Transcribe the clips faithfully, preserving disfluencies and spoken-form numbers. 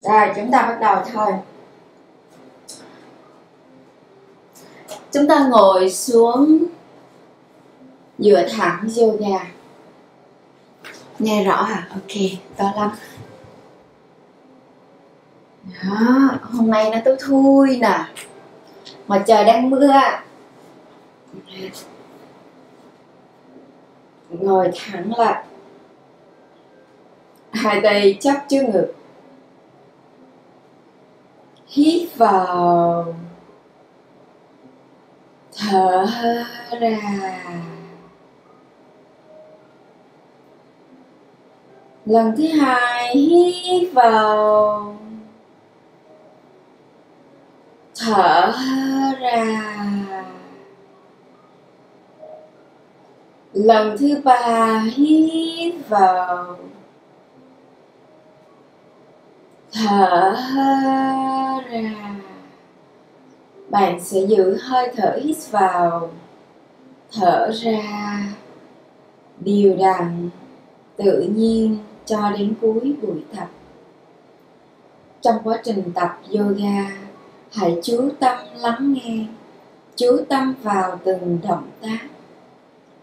Rồi chúng ta bắt đầu thôi. Chúng ta ngồi xuống, dựa thẳng yoga. Nghe rõ hả? Ok, to lắm. Đó, hôm nay nó tối thui nè, mà trời đang mưa. Ngồi thẳng lại, hai tay chắp trước ngực. Hít vào, thở ra. Lần thứ hai, hít vào, thở ra. Lần thứ ba, hít vào, thở ra. Bạn sẽ giữ hơi thở hít vào, thở ra đều đặn, tự nhiên cho đến cuối buổi tập. Trong quá trình tập yoga, hãy chú tâm lắng nghe, chú tâm vào từng động tác,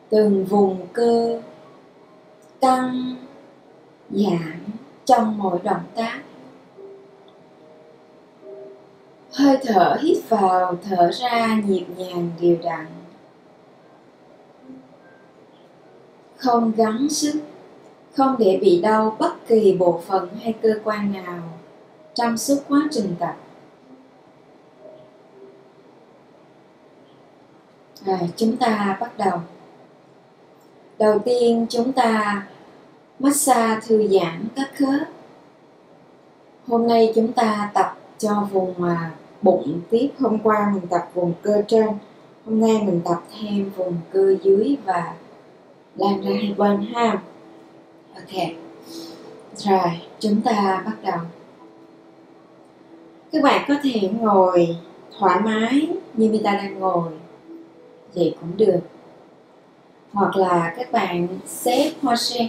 từng vùng cơ căng giãn trong mỗi động tác. Hơi thở hít vào, thở ra nhịp nhàng đều đặn, không gắng sức, không để bị đau bất kỳ bộ phận hay cơ quan nào trong suốt quá trình tập. Rồi, chúng ta bắt đầu. Đầu tiên chúng ta massage thư giãn các khớp. Hôm nay chúng ta tập cho vùng mà bụng tiếp. Hôm qua mình tập vùng cơ trên, hôm nay mình tập thêm vùng cơ dưới và lan ra hai bên ha. Ok, rồi chúng ta bắt đầu. Các bạn có thể ngồi thoải mái như Vita đang ngồi, vậy cũng được. Hoặc là các bạn xếp hoa sen,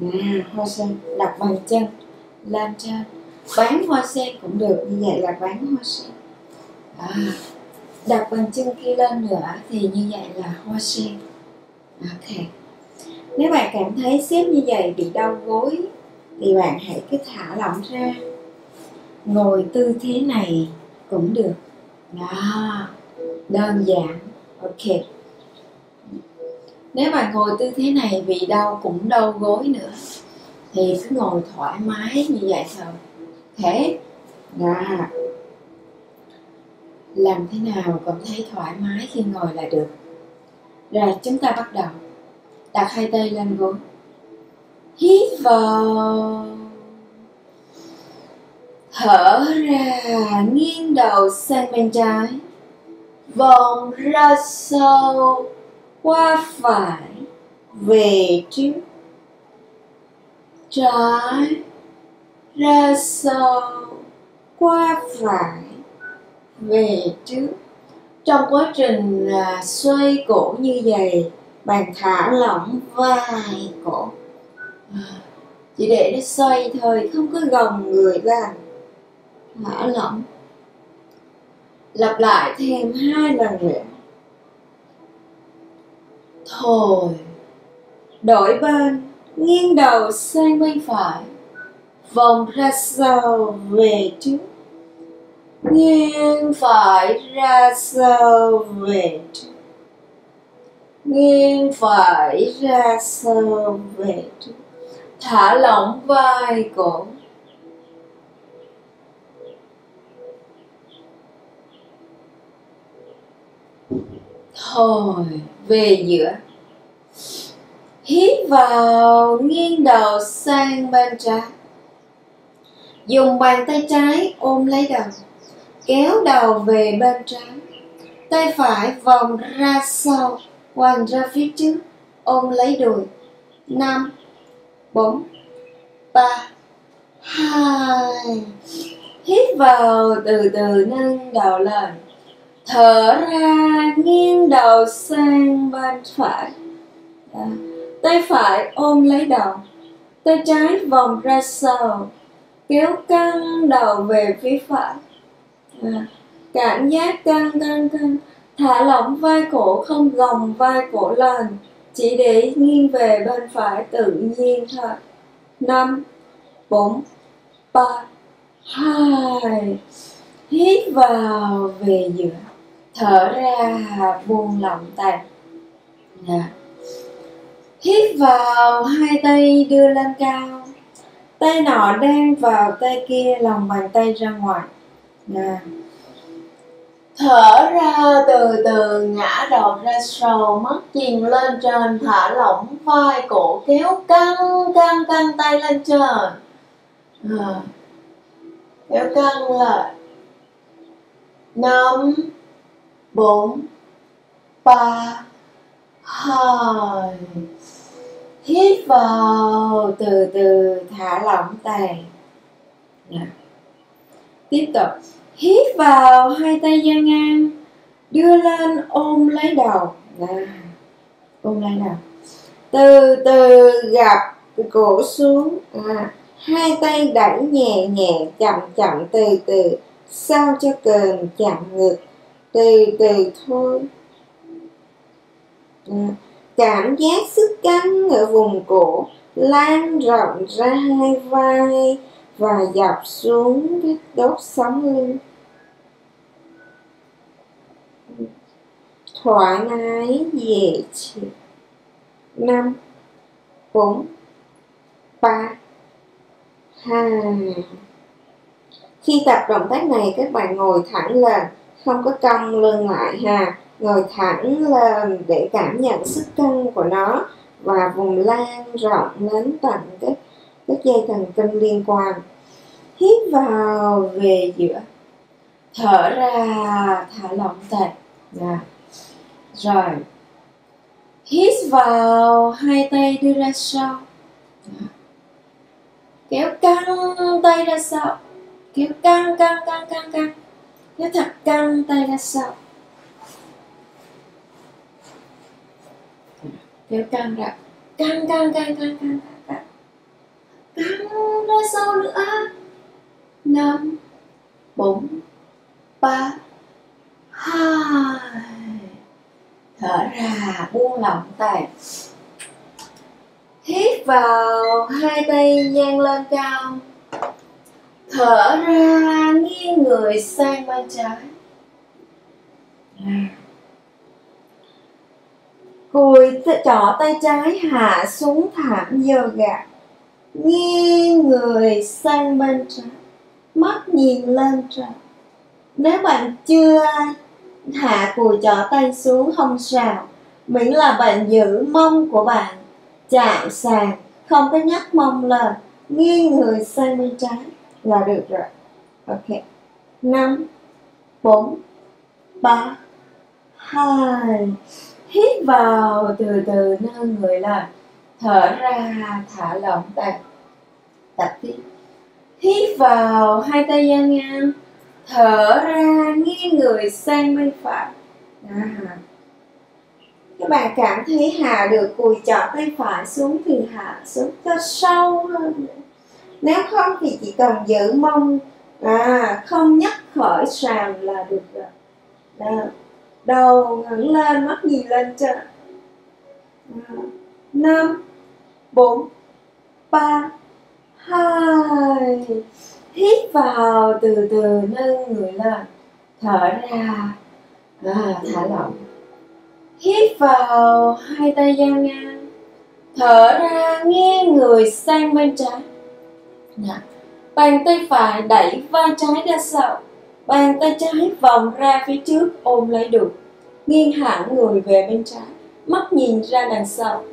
à, hoa sen đặt bằng chân lên trên, bán hoa sen cũng được, như vậy là bán hoa sen. À, đặt bằng chân kia lên nữa thì như vậy là hoa sen. Ok, nếu bạn cảm thấy xếp như vậy bị đau gối thì bạn hãy cứ thả lỏng ra, ngồi tư thế này cũng được. Đó, đơn giản. Ok, nếu bạn ngồi tư thế này bị đau cũng đau gối nữa thì cứ ngồi thoải mái như vậy thôi. Thế là làm thế nào cũng thấy thoải mái khi ngồi là được. Rồi chúng ta bắt đầu. Đặt hai tay lên gối, hít vào, thở ra. Nghiêng đầu sang bên trái, vòng ra sâu, qua phải, về trước, trái, ra sâu, qua phải, về trước. Trong quá trình xoay cổ như vậy, bạn thả lỏng vai cổ, chỉ để nó xoay thôi, không có gồng người ra. Thả lỏng. Lặp lại thêm hai lần nữa. Thôi, đổi bên, nghiêng đầu sang bên phải, vòng ra sau, về trước, nghiêng phải ra sau, về trước, nghiêng phải ra sau, về trước. Thả lỏng vai cổ. Thôi, về giữa. Hít vào, nghiêng đầu sang bên trái, dùng bàn tay trái ôm lấy đầu, kéo đầu về bên trái, tay phải vòng ra sau, quàng ra phía trước, ôm lấy đùi. Năm, bốn, ba, hai. Hít vào, từ từ nâng đầu lên, thở ra, nghiêng đầu sang bên phải. Đó. Tay phải ôm lấy đầu, tay trái vòng ra sau, kéo căng đầu về phía phải. À, cảm giác căng căng căng, thả lỏng vai cổ, không gồng vai cổ lên, chỉ để nghiêng về bên phải tự nhiên thôi. Năm bốn ba hai, hít vào về giữa, thở ra buông lỏng tay. À, hít vào hai tay đưa lên cao, tay nọ đang vào tay kia, lòng bàn tay ra ngoài. À, thở ra từ từ, ngã đầu ra sau, mắt nhìn lên trên, thả lỏng vai cổ, kéo căng căng căng tay lên trên. À, kéo căng lại. Năm bốn ba hai, hít vào từ từ, thả lỏng tay. À, tiếp tục. Hít vào hai tay dang ngang, đưa lên ôm lấy đầu. À, ôm lấy đầu, từ từ gập cổ xuống. À, hai tay đẩy nhẹ nhẹ, chậm chậm, từ từ, sao cho cần chạm ngực, từ từ thôi. À, cảm giác sức căng ở vùng cổ lan rộng ra hai vai và dọc xuống cái đốt sống lưng. Thoải mái dễ chịu. Năm bốn ba hai. Khi tập động tác này các bạn ngồi thẳng lên, không có cong lưng lại ha, ngồi thẳng lên để cảm nhận sức căng của nó và vùng lan rộng đến tận cái các dây thần kinh liên quan. Hít vào về giữa, thở ra thả lỏng tay. À, rồi hít vào hai tay đưa ra sau, à, kéo căng tay ra sau, kéo căng căng căng căng căng, kéo thật căng tay ra sau, kéo căng ra, căng căng căng căng căng, căng ra sau nữa. Năm bốn ba hai, thở ra buông lỏng tay. Hít vào hai tay dang lên cao, thở ra nghiêng người sang bên trái. À, cùi trỏ tay trái hạ xuống thảm yoga, nghiêng người sang bên trái, mắt nhìn lên trời. Nếu bạn chưa hạ cùi trỏ tay xuống không sao, miễn là bạn giữ mông của bạn chạm sàn, không có nhấc mông lên, nghiêng người sang bên trái là được rồi. Ok. Năm bốn ba hai, hít vào từ từ nâng người lên, thở ra thả lỏng tay. Tập tiếp. Hít vào hai tay dang ngang, thở ra nghiêng người sang bên phải. À, các bạn cảm thấy hạ được cùi trỏ tay phải xuống thì hạ xuống cho sâu hơn. Nếu không thì chỉ cần giữ mông, à, không nhấc khỏi sàn là được rồi. À, đầu ngẩng lên, mắt nhìn lên trên. À, năm bốn ba hai, hít vào từ từ nâng người lên, thở ra, à, thả lỏng. Hít vào hai tay dang ngang, thở ra nghiêng người sang bên trái. Dạ. Bàn tay phải đẩy vai trái ra sau, bàn tay trái vòng ra phía trước ôm lấy đùi, nghiêng hẳn người về bên trái, mắt nhìn ra đằng sau.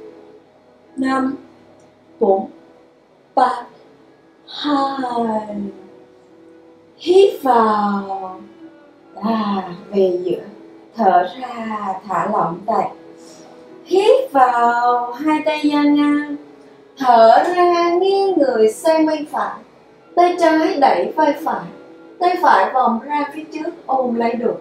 Năm bốn ba hai, hít vào, à, về giữa, thở ra thả lỏng tay. Hít vào hai tay dang ngang, thở ra nghiêng người sang bên phải, tay trái đẩy vai phải, tay phải vòng ra phía trước ôm lấy đùi.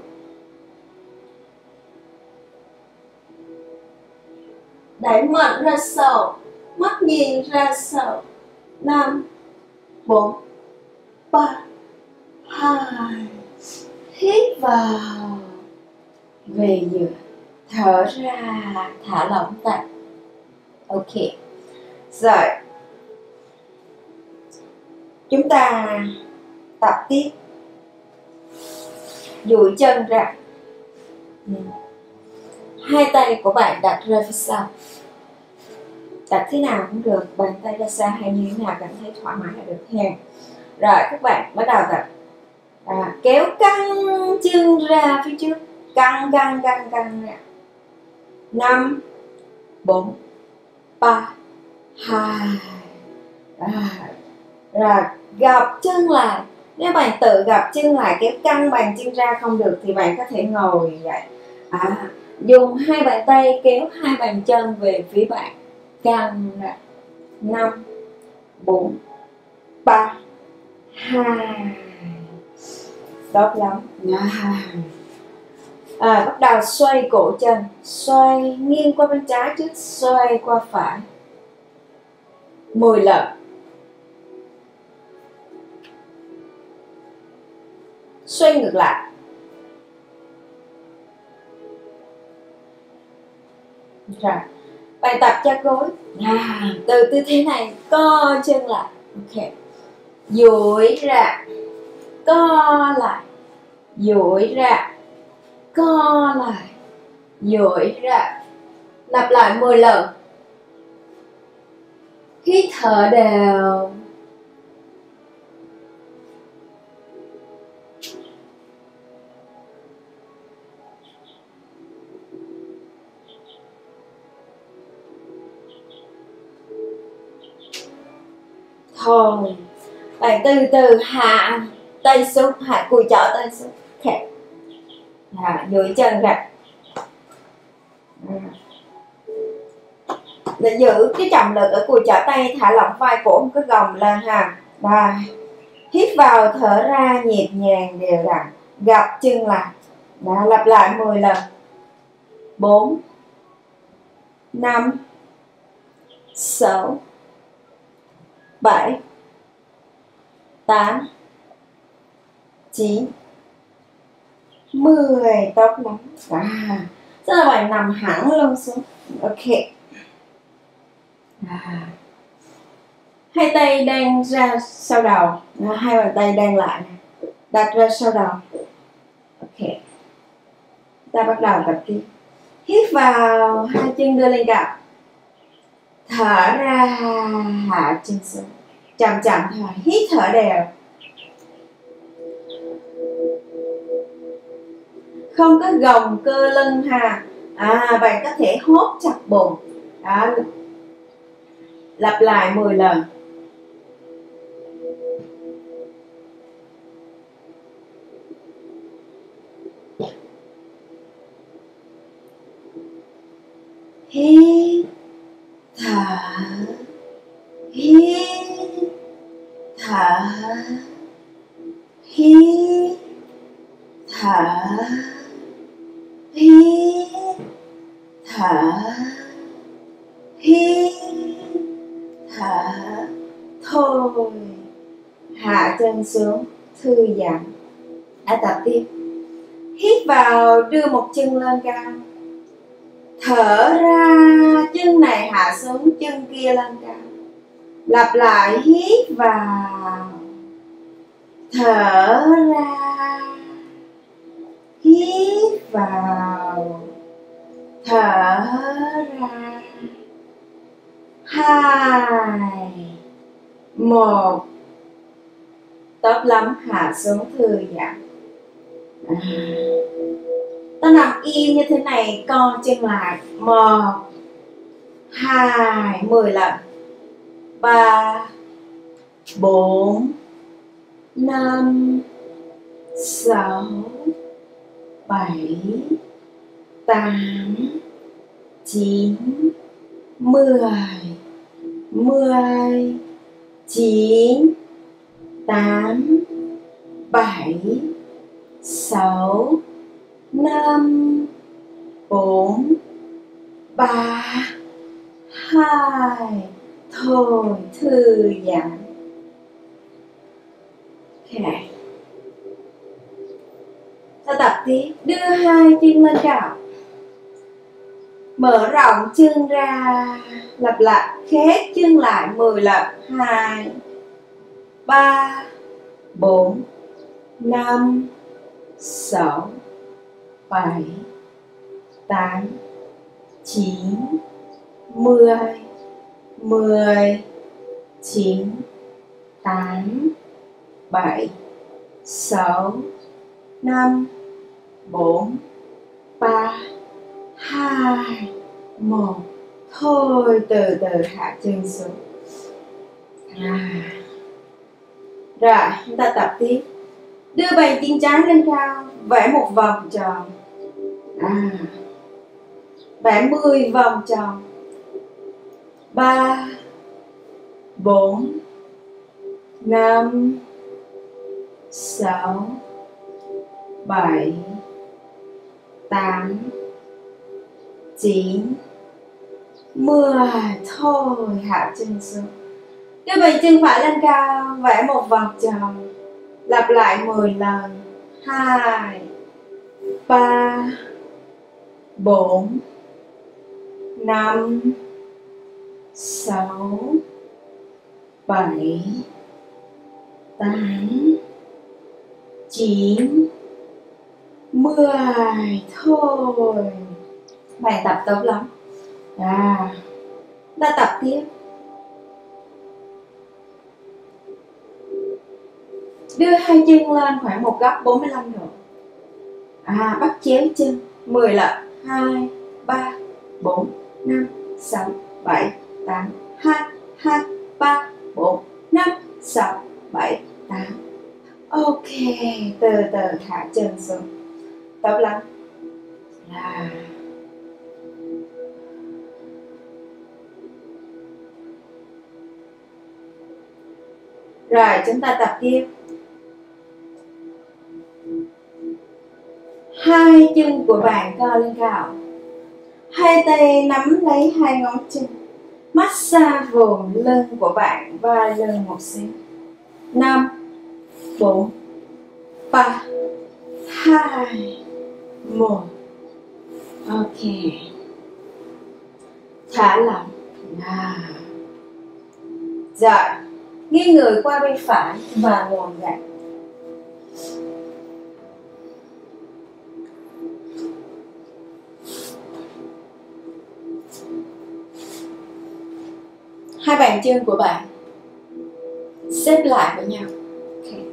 Đẩy mạnh ra sau, mắt nhìn ra sau. Năm bốn ba, hai. Hít vào, về giữa, thở ra, thả lỏng tay. Ok. Rồi, chúng ta tập tiếp. Duỗi chân ra. Hai tay của bạn đặt ra phía sau. Đặt thế nào cũng được, bàn tay ra xa hay như thế nào cảm thấy thoải mái là được ha. Rồi các bạn bắt đầu tập. À, kéo căng chân ra phía trước, căng căng căng căng ra. Năm, bốn, ba, hai. Rồi gập chân lại. Nếu bạn tự gập chân lại, kéo căng bàn chân ra không được thì bạn có thể ngồi vậy. À, dùng hai bàn tay kéo hai bàn chân về phía bạn, căng ra. Năm, bốn, ba, hai. Tốt lắm. À, bắt đầu xoay cổ chân, xoay nghiêng qua bên trái trước, xoay qua phải mười lần. Xoay ngược lại rồi. Bài tập cho gối à, từ tư thế này co chân lại. Ok, duỗi ra, co lại, duỗi ra, co lại, duỗi ra. Lặp lại mười lần. Hít thở đều. Thôi, bạn từ từ hạ tay xuống, hạ cùi chỏ tay xuống, khép, duỗi chân ra, để giữ cái trọng lực ở cùi chỏ tay, thả lỏng vai cổ không có gồng lên ha. Rồi, hít vào thở ra nhịp nhàng đều đặn, gập chân lại, đã lặp lại mười lần, bốn, năm, sáu, bảy, tám, chín, mười. Tốt lắm. À, tức là bạn nằm hẳn luôn xuống. Ok. À, hai tay đang ra sau đầu, à, hai bàn tay đang lại, đặt ra sau đầu. Ok. Ta bắt đầu tập tiếp. Hít vào, hai chân đưa lên cặp, thở ra, hạ chân xuống. Chậm chậm thôi, hít thở đều. Không có gồng cơ lưng ha. À, bạn có thể hốt chặt bụng. Đó. Lặp lại mười lần. Hít thở, hít thở, hít thở, hít thở, hít thở. Thôi, hạ chân xuống, thư giãn. Hãy tập tiếp. Hít vào, đưa một chân lên cao, thở ra, chân này hạ xuống, chân kia lên cao. Lặp lại, hít vào, thở ra, hít vào, thở ra. Hai, một. Tốt lắm, hạ xuống thư giãn. À, ta nằm im như thế này, co chân lại. Một, hai, mười lần. ba, bốn, năm, sáu, bảy, tám, chín, mười, mười, chín, tám, bảy, sáu, năm, bốn, ba, hai. Thôi, thư giãn. thế này. Ta tập tiếp, đưa hai chân lên cao, mở rộng chân ra, lặp lại, khép chân lại mười lần, hai, ba, bốn, năm, sáu, bảy, tám, chín, mười, mười, chín, tám, bảy, sáu, năm, bốn, ba, hai, một. Thôi từ từ hạ chân xuống. À. Rồi, chúng ta tập tiếp. Đưa bàn chân trái lên cao, vẽ một vòng tròn. À. Vẽ mười vòng tròn. ba, bốn, năm, sáu, bảy, tám, chín, mười. Thôi hạ chân xuống. Đưa bàn chân phải lên cao, vẽ một vòng tròn. Lặp lại mười lần. hai, ba, bốn, năm, sáu, bảy, tám, chín, mười. Thôi. Bài tập tốt lắm. À, ta tập tiếp. Đưa hai chân lên khoảng một góc bốn mươi lăm độ. À, bắt chéo chân mười lần. Hai, ba, bốn, năm, sáu, bảy, tám, hai, hai, ba, bốn, năm, sáu, bảy, tám. Ok, từ từ thả chân xuống. Tốt lắm. À. Rồi, chúng ta tập tiếp. Hai chân của bạn co lên cao, hai tay nắm lấy hai ngón chân, massage vùng lưng của bạn và lưng một xíu. Năm, bốn, ba, hai, một. Ok, thả lỏng. À. Rồi, nghiêng người qua bên phải và ngồi dậy. Hai bàn chân của bạn xếp lại với nhau. Okay.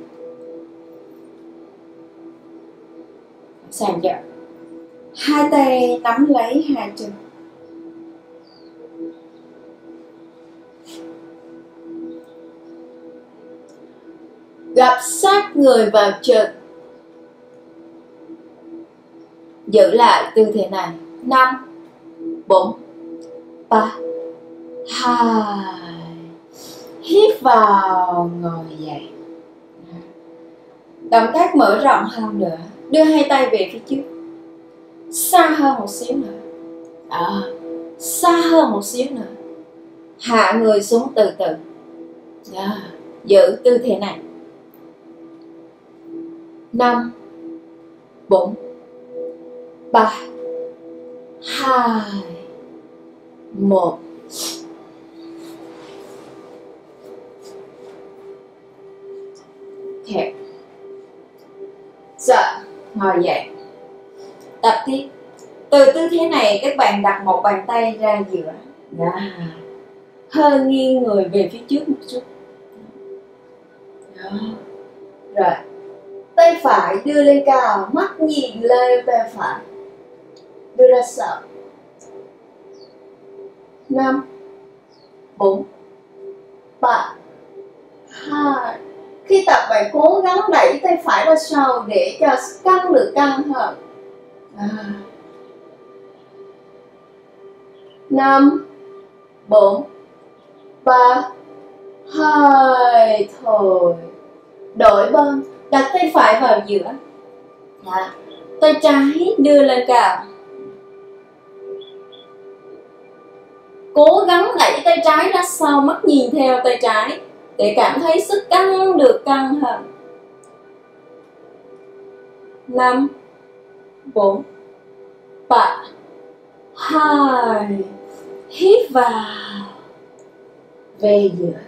Sàn dở. Hai tay nắm lấy hai chân. Gập sát người vào trượt. Giữ lại tư thế này. Năm, bốn, ba, hai. Hít vào, ngồi dậy. Động tác mở rộng hơn nữa. Đưa hai tay về phía trước, xa hơn một xíu nữa. À, xa hơn một xíu nữa. Hạ người xuống từ từ. À, giữ tư thế này. Năm, bốn, ba, hai, một. Kẹp. Rồi, ngồi dậy. Tập tiếp. Từ tư thế này các bạn đặt một bàn tay ra giữa. Dạ. Hơi nghiêng người về phía trước một chút. Đó. Rồi. Tay phải đưa lên cao, mắt nhìn lên tay phải. Đưa ra sau. Năm, bốn, ba, hai. Khi tập bạn cố gắng đẩy tay phải ra sau để cho căng được căng hơn. Năm, bốn, ba, hai. Thôi. Đổi bên, đặt tay phải vào giữa. Đó. Tay trái đưa lên cao. Cố gắng đẩy tay trái ra sau, mắt nhìn theo tay trái để cảm thấy sức căng được căng hơn. năm, bốn, ba, hai. Hít vào. Về giữa.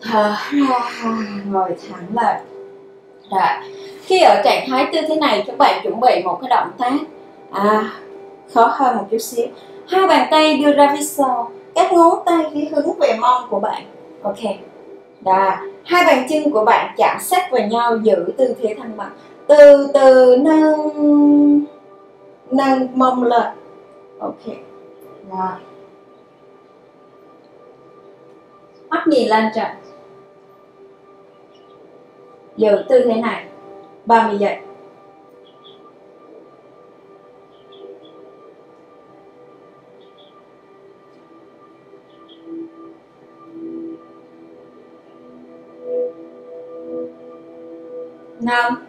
Thở ra. Ngồi thẳng lại. Rồi. Khi ở trạng thái tư thế này, các bạn chuẩn bị một cái động tác à, khó hơn một chút xíu. Hai bàn tay đưa ra phía sau, các ngón tay khi hướng về mông của bạn. Ok. Đó. Hai bàn chân của bạn chạm sát vào nhau, giữ tư thế thăng bằng. Từ từ nâng nâng mông lên. Ok. Rồi. Mắt nhìn lên trần. Giữ tư thế này ba mươi giây. năm,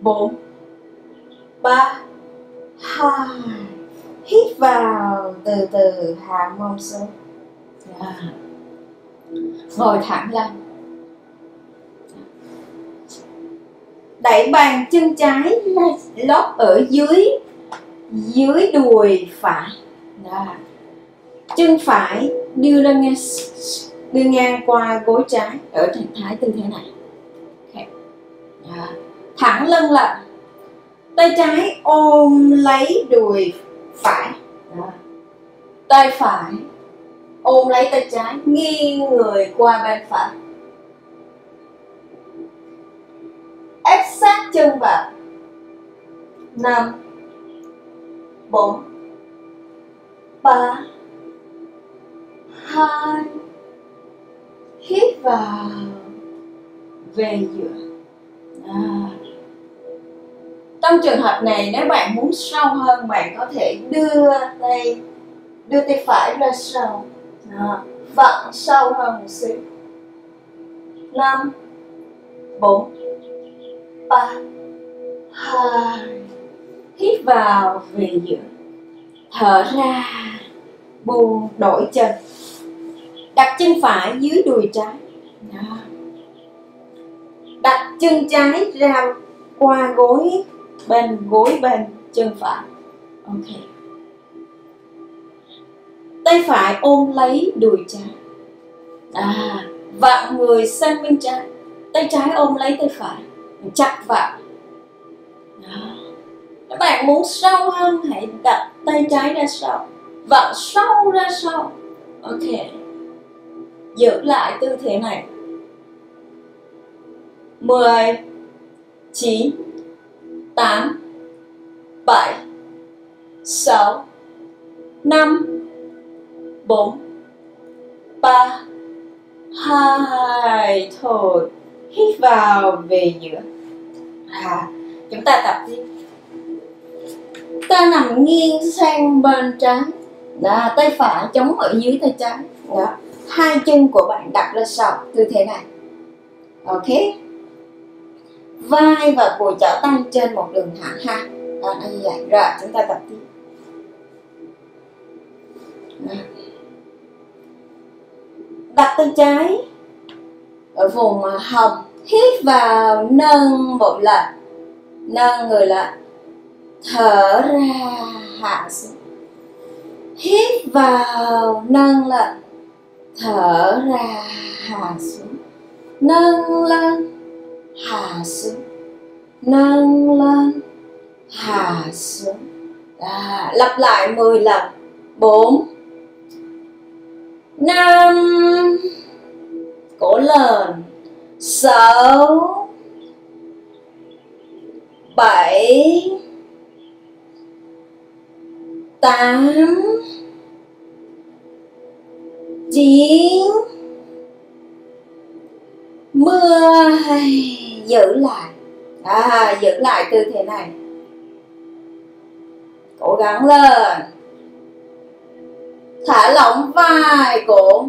bốn, ba, hai. Hít vào, từ từ hạ mông xuống. Yeah. Ngồi thẳng lên. Đẩy bàn chân trái lót ở dưới dưới đùi phải. Đó. Chân phải đưa lên ngang, đưa ngang qua gối trái ở trạng thái tư thế này. Okay. Đó. Thẳng lưng lại. Tay trái ôm lấy đùi phải. Đó. Tay phải ôm lấy tay trái, nghiêng người qua bên phải. Ép sát chân vào. năm, bốn, ba, hai. Hít vào. Về giữa. À. Trong trường hợp này, nếu bạn muốn sâu hơn, bạn có thể đưa tay đưa tay phải ra sau. Đó. Vặn sâu hơn một xíu. năm, bốn, ba, hai. Hít vào, về giữa. Thở ra. Buông, đổi chân. Đặt chân phải dưới đùi trái. Đó. Đặt chân trái ra qua gối bên gối bên chân phải. Ok. Tay phải ôm lấy đùi trái. À, vặn người sang bên trái. Tay trái ôm lấy tay phải. Chặt vào. Đó. Các bạn muốn sâu hơn, hãy đặt tay trái ra sau, vặn sâu ra sau. Ok. Giữ lại tư thế này. mười, chín, tám, bảy, sáu, năm, bốn, ba, hai. Thôi. Hít vào, về giữa. À, chúng ta tập tiếp. Ta nằm nghiêng sang bên trái. Đó, tay phải chống ở dưới tay trái. Đó. Hai chân của bạn đặt ra sau, tư thế này. Ok. Vai và cùi chỏ tay trên một đường thẳng ha. Đó, như vậy. Rồi, chúng ta tập tiếp. Đó. Đặt tay trái ở vùng hông. Hít vào, nâng bụng lên, nâng người lên. Thở ra, hạ xuống. Hít vào, nâng lên. Thở ra, hạ xuống. Nâng lên, hạ xuống. Nâng lên, hạ xuống. Đó. Lặp lại mười lần. bốn, năm, cổ lên. sáu, bảy, tám, chín, mười. Giữ lại. À, giữ lại tư thế này. Cố gắng lên. Thả lỏng vai cổ.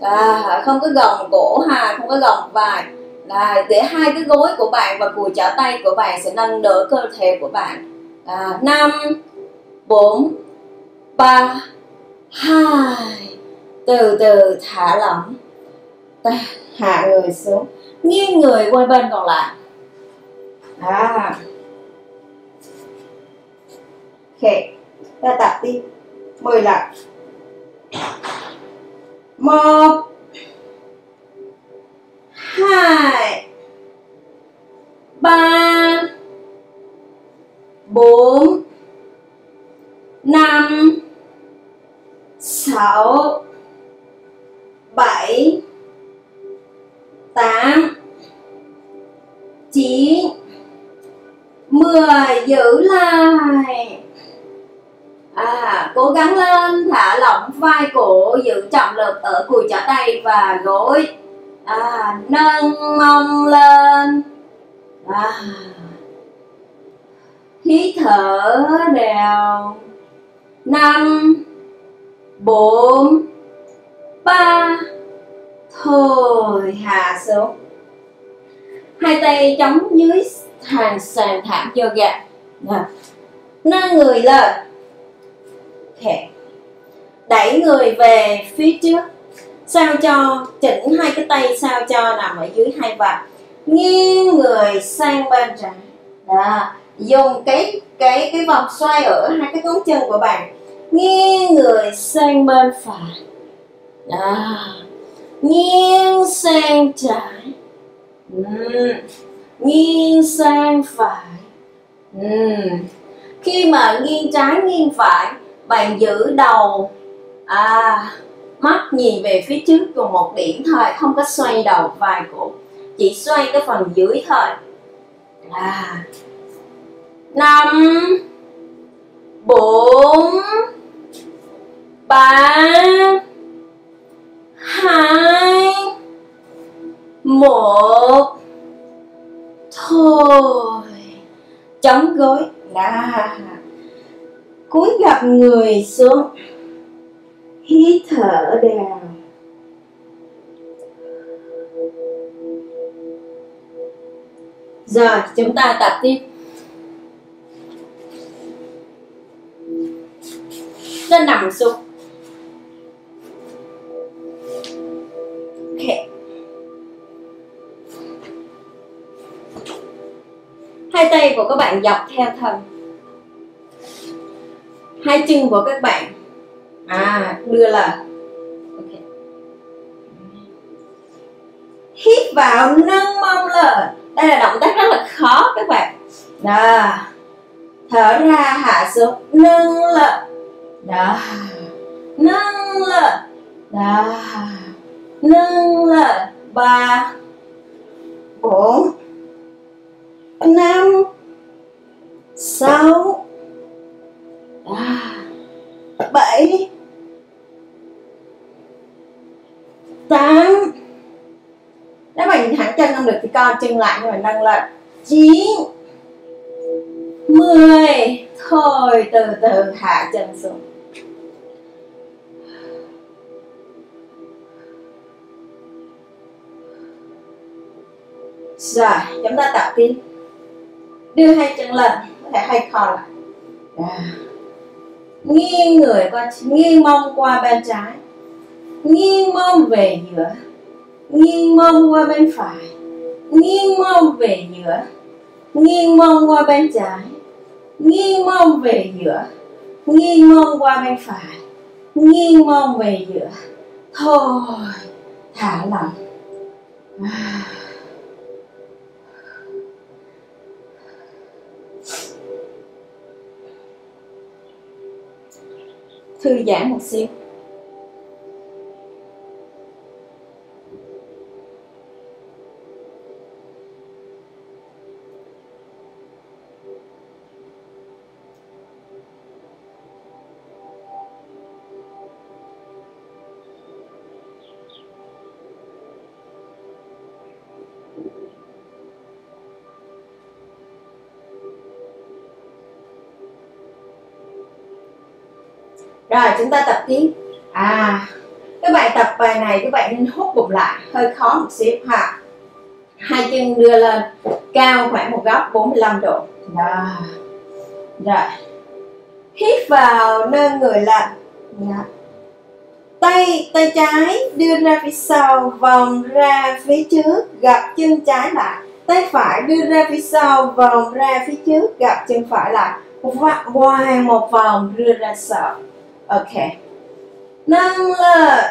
À, không có gồng cổ ha, không có gồng vai. À, để hai cái gối của bạn và cùi chỏ tay của bạn sẽ nâng đỡ cơ thể của bạn. À, năm, bốn, ba, hai. Từ từ thả lỏng. Ta hạ người xuống, nghiêng người qua bên còn lại. À, khẽ ta tạt đi mười lần. Một, hai, ba, bốn, năm, sáu, bảy, tám, chín, mười. Giữ lại. À, cố gắng lên, thả lỏng vai cổ, giữ trọng lực ở cùi chỏ tay và gối. À, nâng mông lên. À, hít thở đều. Năm, bốn, ba. Thôi hạ xuống. Hai tay chống dưới hàng sàn thảm yoga. À, nâng người lên. Okay. Đẩy người về phía trước, sao cho chỉnh hai cái tay sao cho nằm ở dưới hai vai, nghiêng người sang bên trái. Đó, dùng cái cái cái vòng xoay ở hai cái ngón chân của bạn, nghiêng người sang bên phải. Đó, nghiêng sang trái. Uhm. Nghiêng sang phải. Uhm. Khi mà nghiêng trái nghiêng phải, bạn giữ đầu, à, mắt nhìn về phía trước cùng một điểm thôi, không có xoay đầu vai cổ, chỉ xoay cái phần dưới thôi. À, năm, bốn, ba, hai, một. Thôi, chống gối. À, cúi gập người xuống, hít thở đều. Rồi chúng ta tập tiếp. Nó nằm xuống. Okay. Hai tay của các bạn dọc theo thân, hai chân của các bạn à đưa lên. Okay. Hít vào nâng mông lên, đây là động tác rất là khó các bạn. Đó, thở ra hạ xuống, nâng lên. Đó, nâng lên. Đó, nâng lên. Ba, bốn, năm, sáu, bảy, tám. Nếu bạn thẳng chân không được thì co chân lại rồi nâng lên. Chín, mười. Thôi từ từ hạ chân xuống. Rồi chúng ta tập tiếp. Đưa hai chân lên, có thể hai co lại. Rồi, nghiêng người qua, nghiêng mông qua bên trái, nghiêng mông về giữa, nghiêng mông qua bên phải, nghiêng mông về giữa, nghiêng mông qua bên trái, nghiêng mông về giữa, nghiêng mông qua bên phải, nghiêng mông về giữa. Thôi thả lỏng. Thư giãn một xíu. Rồi chúng ta tập tiếp. À, các bạn tập bài này các bạn nên hút bụng lại, hơi khó một xíu ha. Hai chân đưa lên cao khoảng một góc bốn mươi lăm độ. Đó. Rồi, hít vào nâng người lên. Đó. Tay tay trái đưa ra phía sau, vòng ra phía trước, gập chân trái lại. Tay phải đưa ra phía sau, vòng ra phía trước, gập chân phải lại. vặn qua hàng một vòng, đưa ra sau. Ok, nâng lên.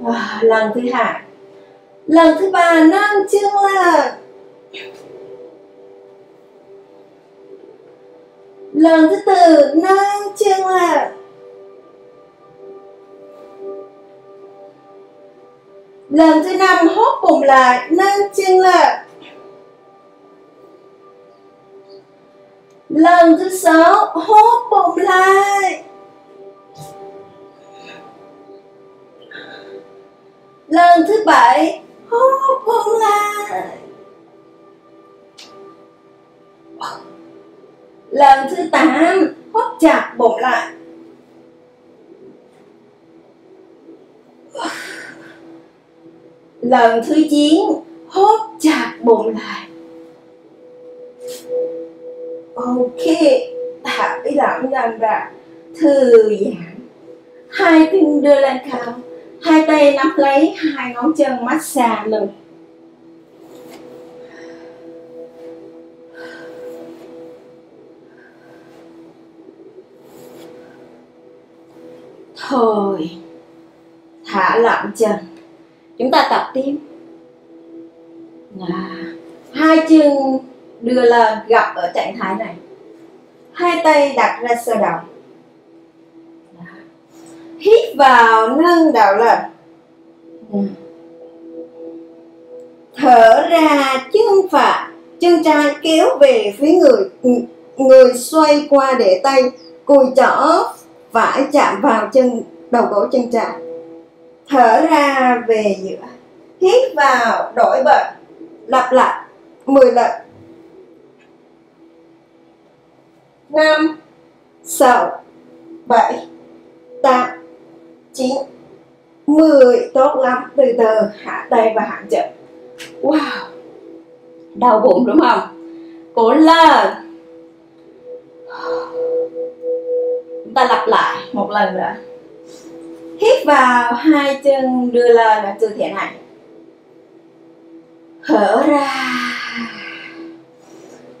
Wow, lần thứ hai, lần thứ ba, nâng chân lên. Lần thứ tư, nâng chân lên. Lần thứ năm, hốt bụng lại, nâng chân lên. Lần thứ sáu, hốt bụng lại. Lần thứ bảy, hốt bụng lại. Lần thứ tám, hốt chặt bụng lại. Lần thứ chín, hốt chặt bụng lại. Ok, hãy lỏng dần ra, thư giãn. Hai chân đưa lên cao, hai tay nắm lấy hai ngón chân, massage lưng. Thôi, thả lỏng chân. Chúng ta tập tiếp. À, hai chân đưa lên gập ở trạng thái này. Hai tay đặt ra sau đầu. À, hít vào nâng đầu lên. À, thở ra chân phải, chân trái kéo về phía người, người xoay qua để tay cùi chỏ phải chạm vào chân đầu gối chân trái. Thở ra về giữa. Hít vào đổi bật. Lặp lại mười lần. Năm, sáu, bảy, tám, chín, mười. Tốt lắm. Từ từ hạ tay và hạ chân. Wow, đau bụng đúng không? Cố lên. Chúng ta lặp lại một lần nữa. Hít vào, hai chân đưa lên ở tư thế này. Thở ra.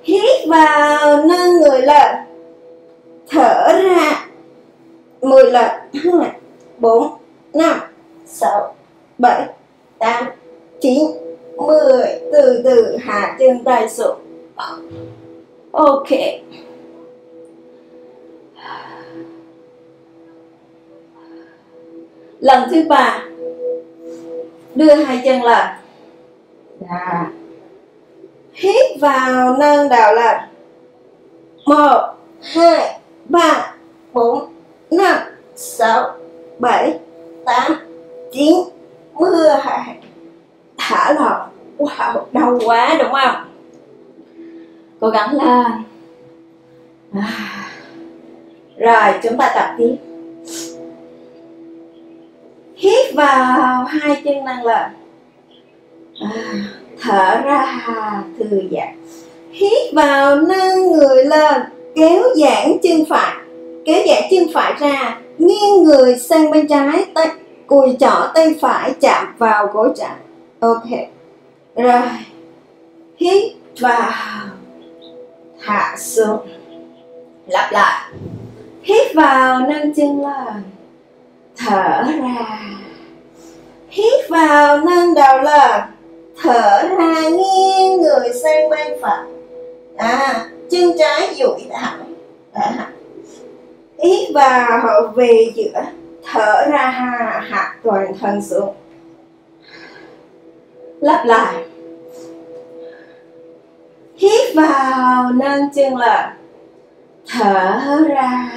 Hít vào, nâng người lên. Thở ra. mười lần. hai, bốn, năm, sáu, bảy, tám, chín, mười. Từ từ hạ chân tay xuống. Ok. Lần thứ ba, đưa hai chân lên. Đà. Hít vào nâng đầu lên. Một, hai, ba, bốn, năm, sáu, bảy, tám, chín, mười. Thả lỏng. Wow, đau quá đúng không? Cố gắng lên. À. Rồi chúng ta tập tiếp. Hít vào, hai chân nâng lên. À, thở ra, thư giãn. Hít vào, nâng người lên. Kéo giãn chân phải. Kéo giãn chân phải ra. Nghiêng người sang bên trái. Tay, cùi chỏ tay phải chạm vào gối trái. Ok. Rồi. Hít vào. Hạ xuống. Lặp lại. Hít vào, nâng chân lên. Thở ra. Hít vào, nâng đầu lên. Thở ra, nghiêng người sang bên phải. À, chân trái duỗi thẳng. À, hít vào về giữa. Thở ra, hạ toàn thân xuống. Lặp lại. Hít vào, nâng chân lên. Thở ra.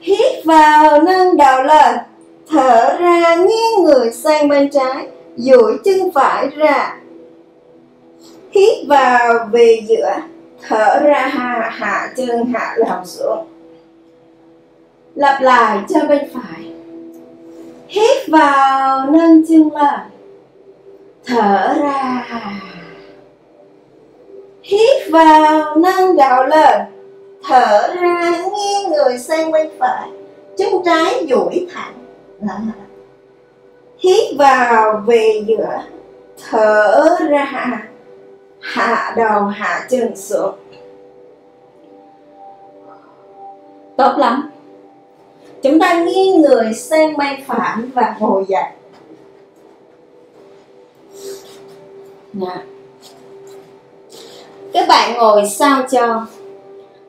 Hít vào, nâng đầu lên. Thở ra, nghiêng người sang bên trái. Duỗi chân phải ra. Hít vào về giữa. Thở ra, hạ chân, hạ lòng xuống. Lặp lại cho bên phải. Hít vào, nâng chân lên. Thở ra. Hít vào, nâng đầu lên. Thở ra, nghiêng người sang bên phải. Chân trái duỗi thẳng. Đó. Hít vào về giữa. Thở ra. hạ đầu hạ chân xuống. Tốt lắm. Chúng ta nghiêng người sang bên phản và ngồi dậy. Nào. Các bạn ngồi sao cho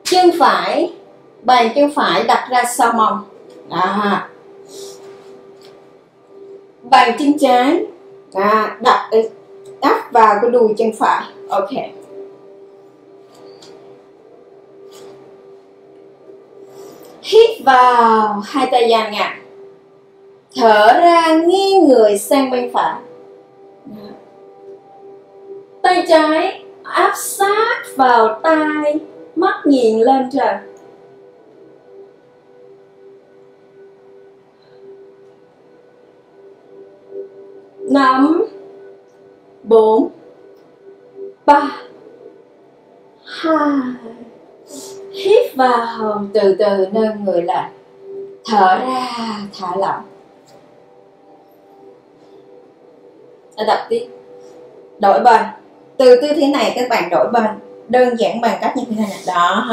chân phải, bàn chân phải đặt ra sau mông. Đó. Bàn chân trái à, đặt áp vào cái đùi chân phải. Ok. Hít vào, hai tay dang ngang. Thở ra nghiêng người sang bên phải. Tay trái áp sát vào tai, mắt nhìn lên trời. năm, bốn, ba, hai. Hít vào, từ từ nâng người lại. Thở ra, thả lỏng. Đọc tiếp. Đổi bên. Từ tư thế này các bạn đổi bên. Đơn giản bằng cách như thế này. Đó.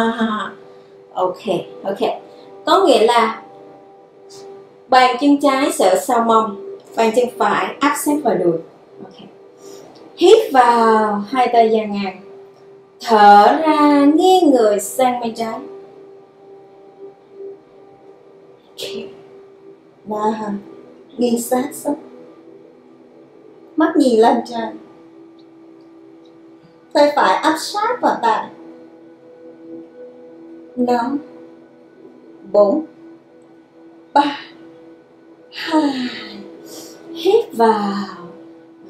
Ok, ok. Có nghĩa là bàn chân trái sờ sau mông, bàn chân phải áp sát vào đùi. Ok. Hít vào, hai tay dang ngang. Thở ra nghiêng người sang bên trái. Đó. Nghiêng sát xuống. Mắt nhìn lên trời. Tay phải áp sát vào tay. Năm, bốn, ba, hai. Hít vào,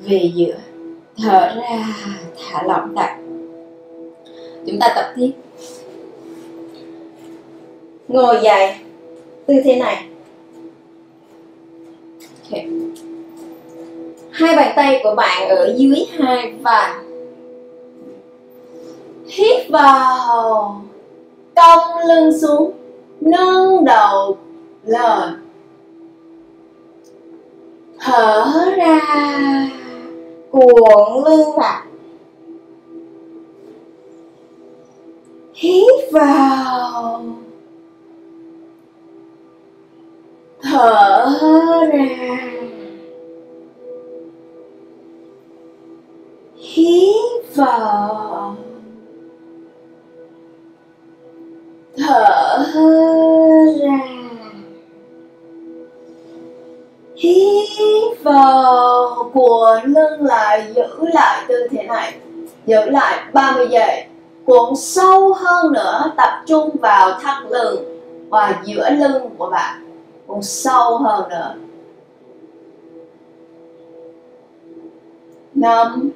về giữa. Thở ra, thả lỏng tay. Chúng ta tập tiếp. Ngồi dậy tư thế này. Okay. Hai bàn tay của bạn ở dưới hai và hít vào, cong lưng xuống, nâng đầu lên. Thở ra, cuộn lưng lại. Hít vào, thở ra. Hít vào, thở ra. Hít vào, cuộn lưng lại, giữ lại tư thế này. Giữ lại ba mươi giây. Cuộn sâu hơn nữa, tập trung vào thắt lưng và giữa lưng của bạn. Cuộn sâu hơn nữa. Năm,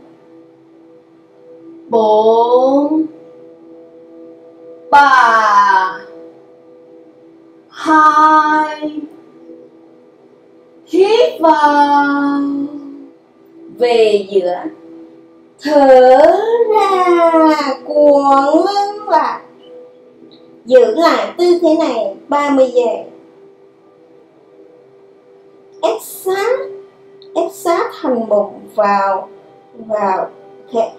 bốn, ba, hai. Hít vào, về giữa. Thở ra, cuộn lưng lại. Giữ lại tư thế này ba mươi giây. Ép sát, ép sát thành bụng vào, vào. Okay.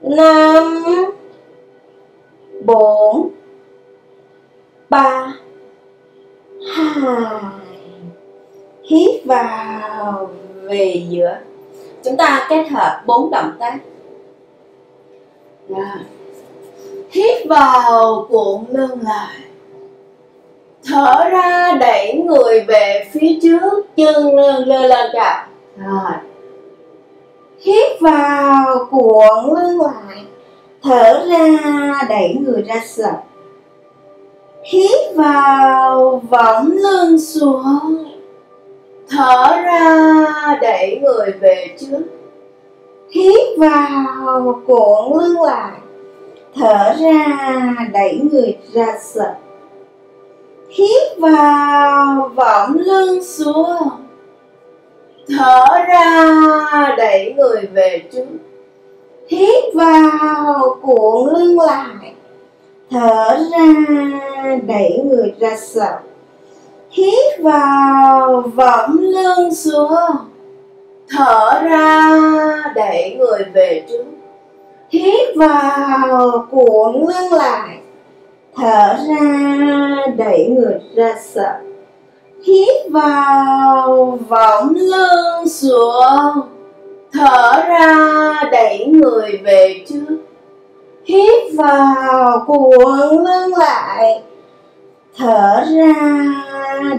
năm, bốn, ba, hai. Hít vào, về giữa. Chúng ta kết hợp bốn động tác. Rồi. Hít vào, cuộn lưng lại. Thở ra, đẩy người về phía trước, chân lơ lên cặp. Rồi. Hít vào, cuộn lưng lại. Thở ra, đẩy người ra sau. Hít vào, võng lưng xuống. Thở ra, đẩy người về trước. Hít vào, cuộn lưng lại. Thở ra, đẩy người ra sau. Hít vào, võng lưng xuống. Thở ra, đẩy người về trước. Hít vào, cuộn lưng lại. Thở ra, đẩy người ra sau. Hít vào, võng lưng xuống. Thở ra, để người về trước. Hít vào cuộn lưng lại, thở ra đẩy người ra sau. Hít vào võng lưng xuống, thở ra đẩy người về trước. Hít vào cuộn lưng lại, thở ra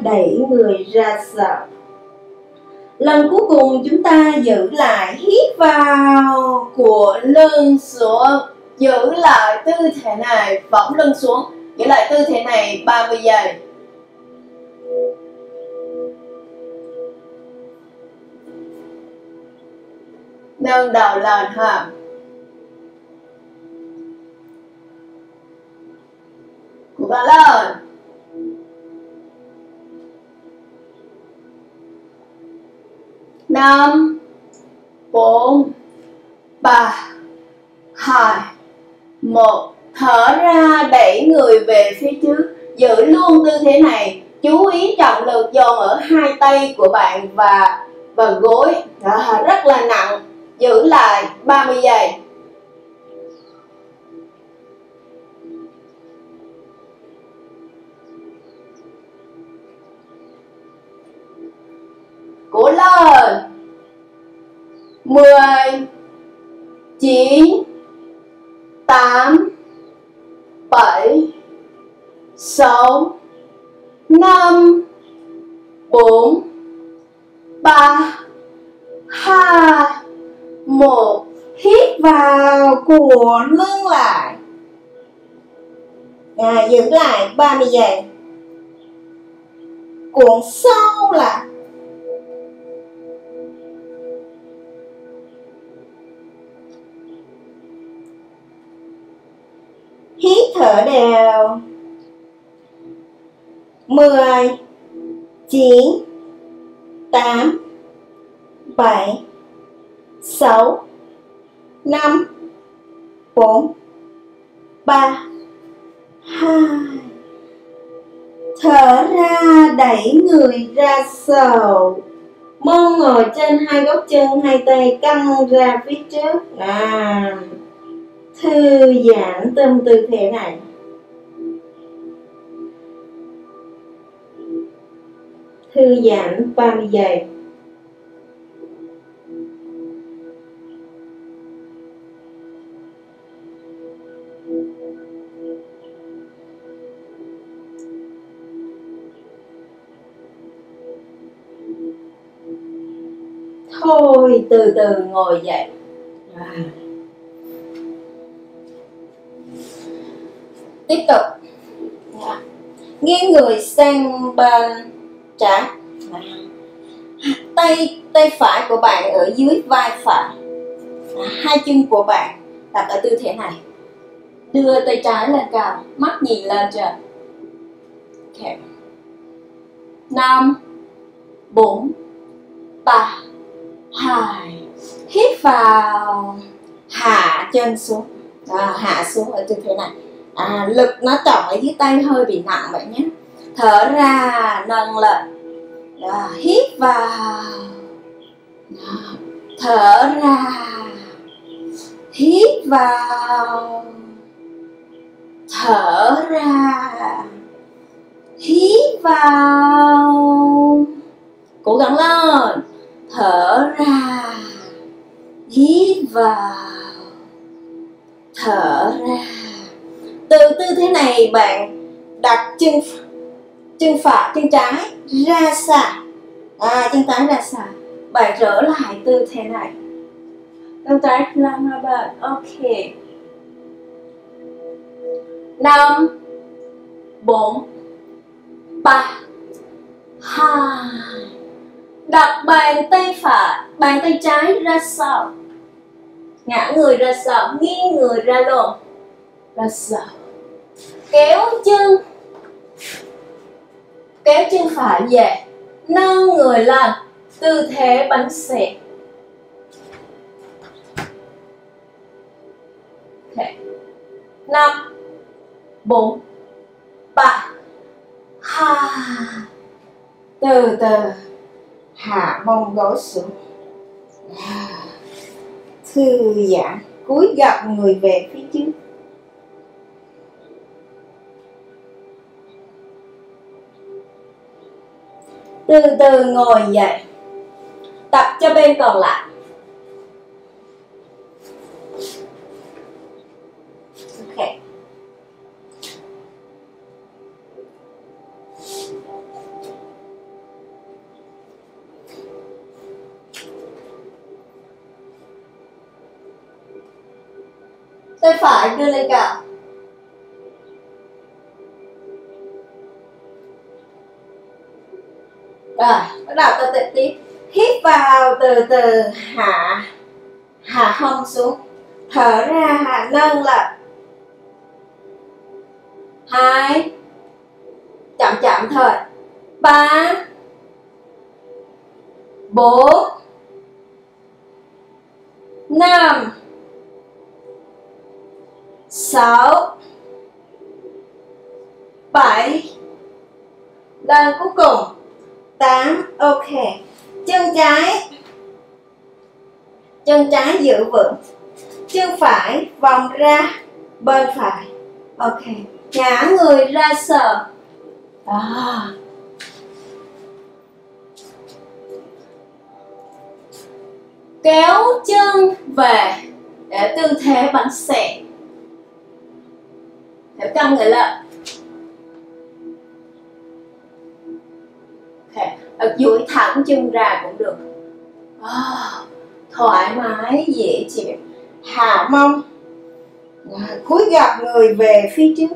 đẩy người ra sau. Lần cuối cùng chúng ta giữ lại, hít vào cuộn lưng xuống, giữ lại tư thế này, võng lưng xuống, giữ lại tư thế này ba mươi giây. Nâng đầu lên ha. Cố gắng lên. năm, bốn, ba, hai, một. Thở ra đẩy người về phía trước. Giữ luôn tư thế này. Chú ý trọng lực dồn ở hai tay của bạn và và gối. Đó, rất là nặng. Giữ lại ba mươi giây. Cố lên. Mười, chín, tám, bảy, sáu, năm, bốn, ba, hai, một. Hít vào cuộn lưng lại, à, giữ lại ba mươi giây. Cuộn sâu lại. Hít thở đều. Mười, chín, tám, bảy, sáu, năm, bốn, ba, hai. Thở ra đẩy người ra sau. Mông ngồi trên hai góc chân, hai tay căng ra phía trước. À, thư giãn tâm tư thế này. Thư giãn ba mươi giây. Thôi từ từ ngồi dậy. À, tiếp tục. À, nghiêng người sang bên trái. À, tay tay phải của bạn ở dưới vai phải. À, hai chân của bạn đặt ở tư thế này. Đưa tay trái lên cao, mắt nhìn lên trời. Okay. năm, bốn, ba, hai. Hít vào, hạ chân xuống. À, hạ xuống ở tư thế này. À, lực nó trọng ở dưới tay hơi bị nặng vậy nhé. Thở ra nâng lên. Đó, hít vào. Đó, thở ra. Hít vào. Thở ra. Hít vào. Cố gắng lên. Thở ra. Hít vào. Thở ra. Từ tư thế này bạn đặt chân chân phải, chân trái ra xa. À, chân trái ra xa. Bạn trở lại tư thế này. Chân trái lăn ra bên. Ok. năm, bốn, ba, hai. Đặt bàn tay phải, bàn tay trái ra sau. Ngã người ra sau, nghiêng người ra luôn. Ra sau. Kéo chân. Kéo chân phải về. Nâng người lên. Tư thế bánh xẹt. Okay. năm, bốn, ba, hai. Từ từ hạ mông gối xuống. Thư giãn, cúi gập người về phía trước. Từ từ ngồi dậy. Tập cho bên còn lại. Ok. Tay phải đưa lên cao. Rồi, bắt đầu ta tập tiếp. Hít vào từ từ, hạ hạ hông xuống, thở ra hạ nâng lại. Hai, chậm chậm thôi. Ba, bốn, năm, sáu, bảy, lần cuối cùng tám. Ok, chân trái chân trái giữ vững, chân phải vòng ra bên phải. Ok, ngã người ra sờ đó. Kéo chân về để tư thế bánh xẹt theo cong người lên. Duỗi thẳng chân ra cũng được. Oh, thoải mái, dễ chịu. Hạ mông, cúi gập người về phía trước.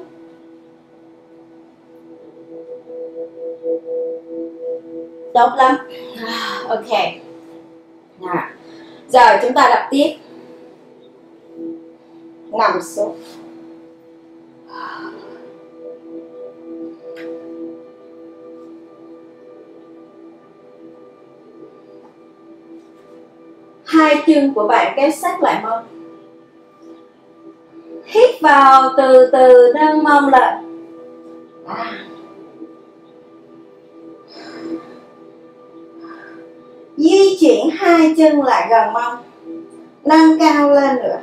Tốt lắm. Ok. Nào. Giờ chúng ta đập tiếp. Nằm xuống. Hai chân của bạn kéo sát lại mông. Hít vào từ từ, nâng mông lên. À. Di chuyển hai chân lại gần mông, nâng cao lên nữa.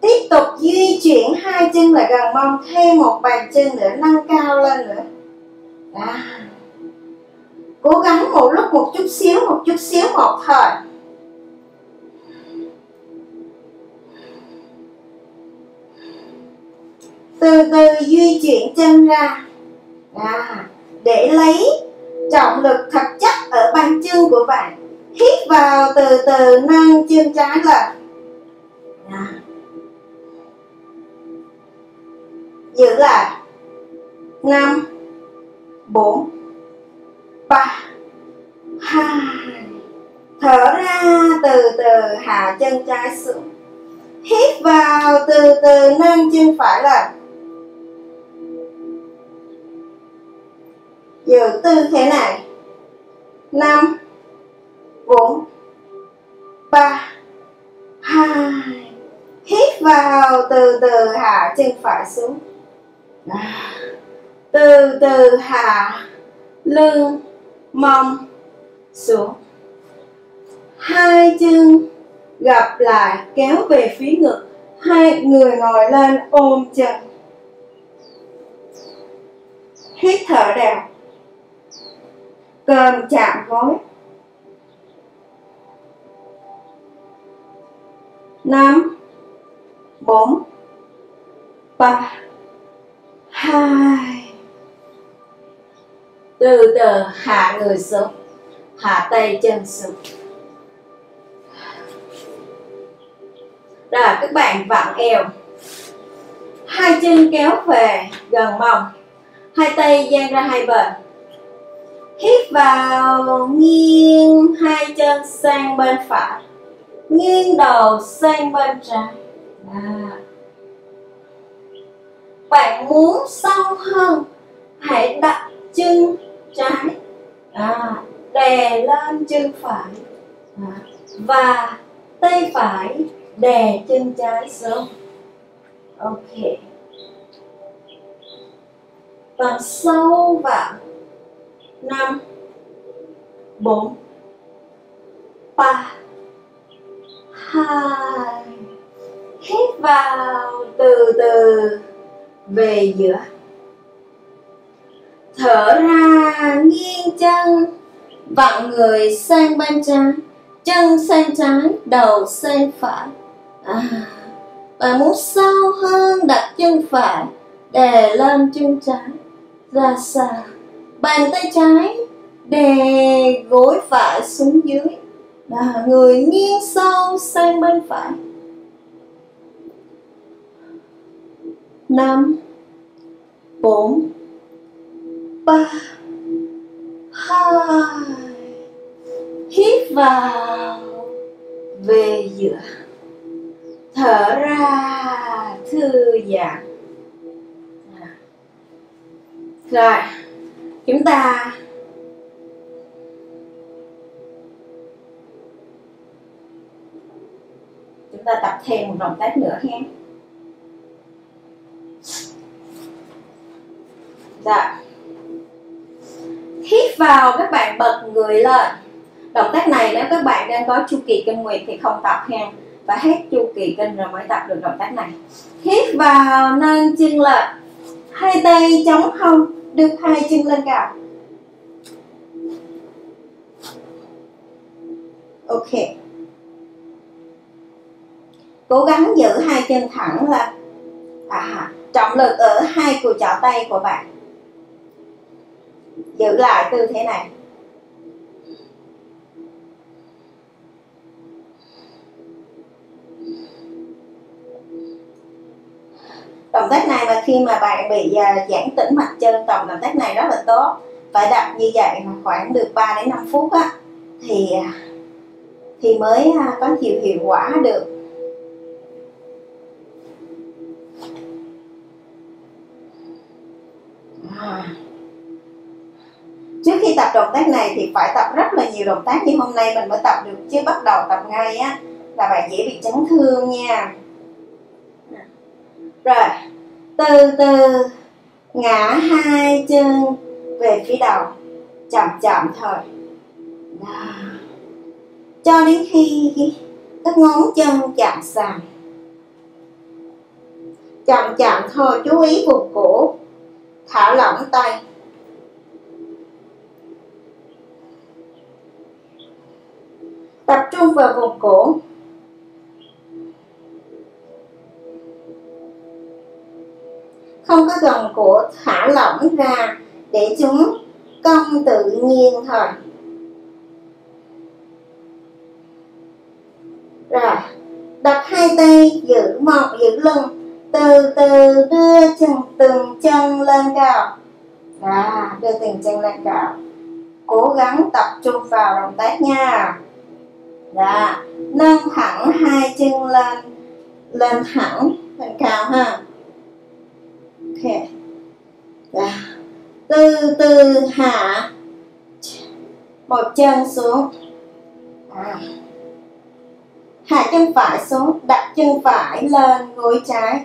Tiếp tục di chuyển hai chân lại gần mông, thêm một bàn chân nữa, nâng cao lên nữa. À. Cố gắng một lúc một chút xíu, một chút xíu một thôi. Từ từ di chuyển chân ra. À, để lấy trọng lực thật chắc ở bàn chân của bạn. Hít vào từ từ, nâng chân trái lên. À. Giữ lại. Năm, bốn, ba, hai. Thở ra từ từ, hạ chân trái xuống. Hít vào từ từ, nâng chân phải lên. Giữ tư thế này. Năm, bốn, ba, hai. Hít vào từ từ, hạ chân phải xuống. Từ từ hạ lưng, mông xuống. Hai chân gập lại, kéo về phía ngực. Hai người ngồi lên, ôm chân. Hít thở đều. Cằm chạm gối. Năm, bốn, ba, hai. Từ từ hạ người xuống, hạ tay chân xuống. Rồi các bạn vặn eo, hai chân kéo về gần mông, hai tay dang ra hai bên. Hít vào, nghiêng hai chân sang bên phải, nghiêng đầu sang bên trái. À. Bạn muốn sâu hơn, hãy đặt chân trái à, đè lên chân phải à, và tay phải đè chân trái xuống. Ok, và sâu vào. Năm, bốn, ba, hai. Hít vào từ từ về giữa. Thở ra nghiêng chân, vặn người sang bên trái, chân sang trái, đầu sang phải. À, bạn muốn sâu hơn, đặt chân phải đè lên chân trái ra xa, bàn tay trái đè gối phải xuống dưới. À, người nghiêng sâu sang bên phải. Năm, bốn, ba, hai. Hít vào về giữa. Thở ra thư giãn. Rồi, chúng ta chúng ta tập thêm một động tác nữa nha. Dạ. Hít vào các bạn bật người lên. Động tác này nếu các bạn đang có chu kỳ kinh nguyệt thì không tập ha. Và hết chu kỳ kinh rồi mới tập được động tác này. Hít vào nâng chân lên, hai tay chống hông, đưa hai chân lên cao. Ok. Cố gắng giữ hai chân thẳng lên. À, trọng lực ở hai cùi chỏ tay của bạn. Giữ lại tư thế này. Động tác này mà khi mà bạn bị giãn tĩnh mạch chân, tổng động tác này rất là tốt. Phải đặt như vậy khoảng được ba đến năm phút á, thì thì mới có nhiều hiệu quả được. À, trước khi tập động tác này thì phải tập rất là nhiều động tác, nhưng hôm nay mình mới tập được, chứ bắt đầu tập ngay á là bạn dễ bị chấn thương nha. Rồi, từ từ ngã hai chân về phía đầu, chậm chậm thôi. Đó. Cho đến khi các ngón chân chạm sàn. Chậm chậm thôi, chú ý vùng cổ, thả lỏng tay. Tập trung vào vùng cổ. Không có gần cổ, thả lỏng ra để chúng cong tự nhiên thôi. Rồi, đặt hai tay giữ mọc, giữ lưng, từ từ đưa chân, từng chân lên cao. À, đưa từng chân lên cao. Cố gắng tập trung vào động tác nha. Đó, nâng thẳng hai chân lên, lên thẳng, lên cao ha. Ok. Đó. Từ từ hạ một chân xuống. À. Hạ chân phải xuống, đặt chân phải lên gối trái,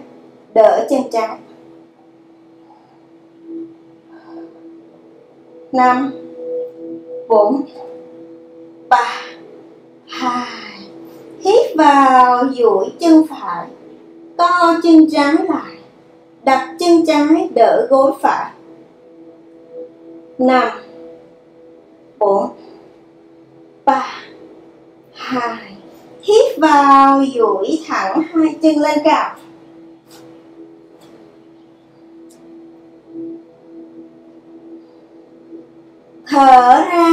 đỡ chân trái. Năm, bốn, ba, hai. Hít vào duỗi chân phải, co chân trái lại. Đặt chân trái đỡ gối phải. Năm, bốn, ba, hai. Hít vào duỗi thẳng hai chân lên cao. Thở ra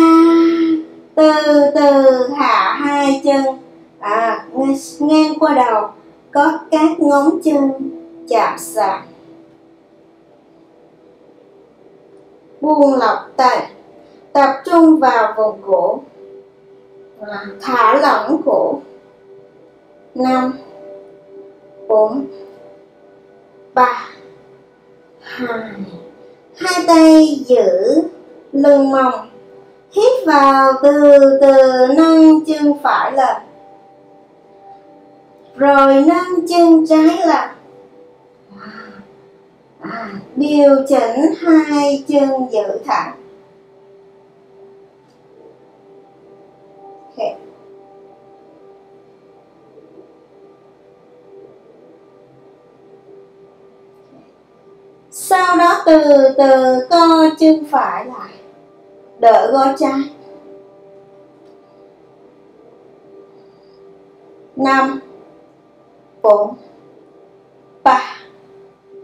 từ từ hạ hai chân, à, ngang qua đầu, có các ngón chân chạm sàn. Buông lỏng tay, tập trung vào vùng cổ, thả lỏng cổ. Năm, bốn, ba, hai. Hai tay giữ lưng mông. Hít vào từ từ nâng chân phải lên, rồi nâng chân trái lên. À, điều chỉnh hai chân giữ thẳng. Okay. Sau đó từ từ co chân phải lại, đỡ gối trái. Năm, bốn, ba,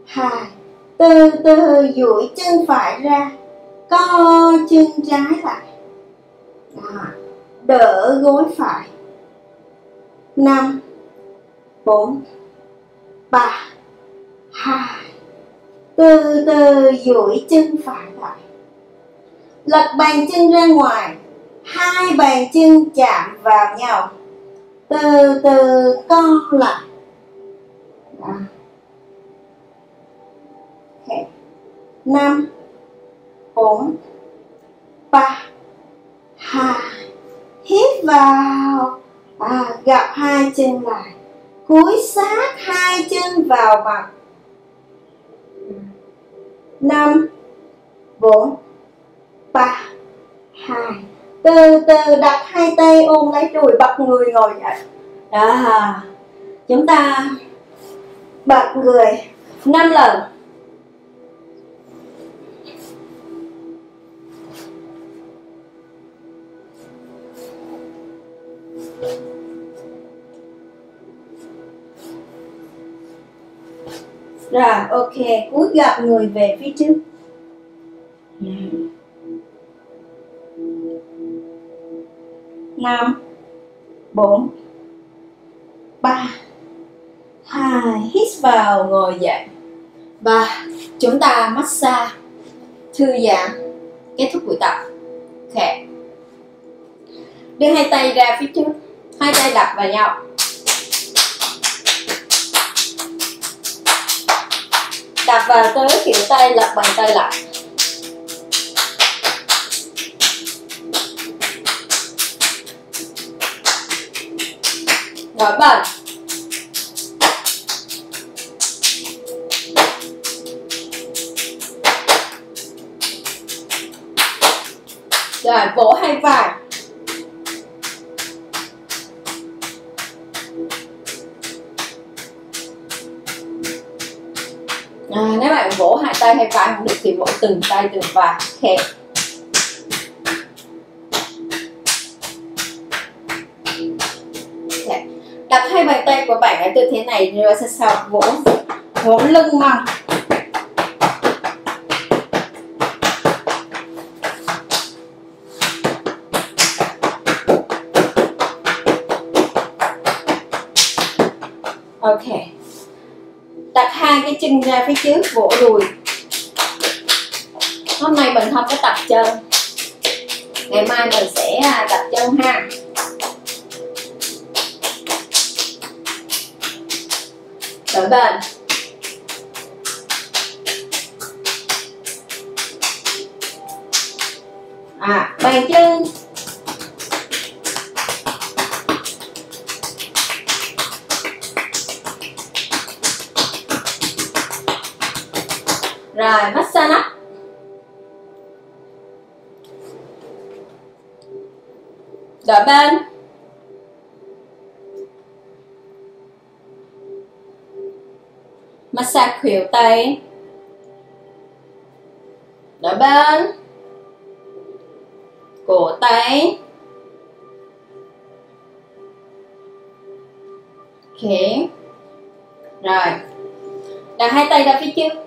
hai. Từ từ duỗi chân phải ra, co chân trái lại. Đó. Đỡ gối phải. Năm, bốn, ba, hai. Từ từ duỗi chân phải lại. Lật bàn chân ra ngoài, hai bàn chân chạm vào nhau. Từ từ co lại. Đó. năm, bốn, ba, hai. Hít vào và gập hai chân lại, cúi sát hai chân vào mặt. Năm, bốn, ba, hai. Từ từ đặt hai tay ôm lấy đùi, bật người ngồi dậy. Đó. Chúng ta bật người năm lần. Rồi, ok, cúi gập người về phía trước. Năm, bốn, ba, hai. Hít vào, ngồi dậy. Và chúng ta massage, thư giãn. Kết thúc buổi tập. Ok. Đưa hai tay ra phía trước, hai tay đặt vào nhau. Đặt vào tới kiểu tay lật bàn tay lại. Gói bàn. Rồi vỗ hai vai. À, nếu bạn vỗ hai tay hay vai không được thì vỗ từng tay từng vai. Ok. Okay. Đặt hai bàn tay của bạn ở tư thế này rồi sau sau vỗ vỗ lưng mông. Ok. Đặt hai cái chân ra phía trước, vỗ đùi. Hôm nay mình không có tập chân, ngày mai mình sẽ tập chân ha. Đổi bên. À, bàn chân rồi massage nắp. Đổi bên. Massage khuỷu tay. Đổi bên. Cổ tay. Ok. Rồi. Đặt hai tay ra phía trước,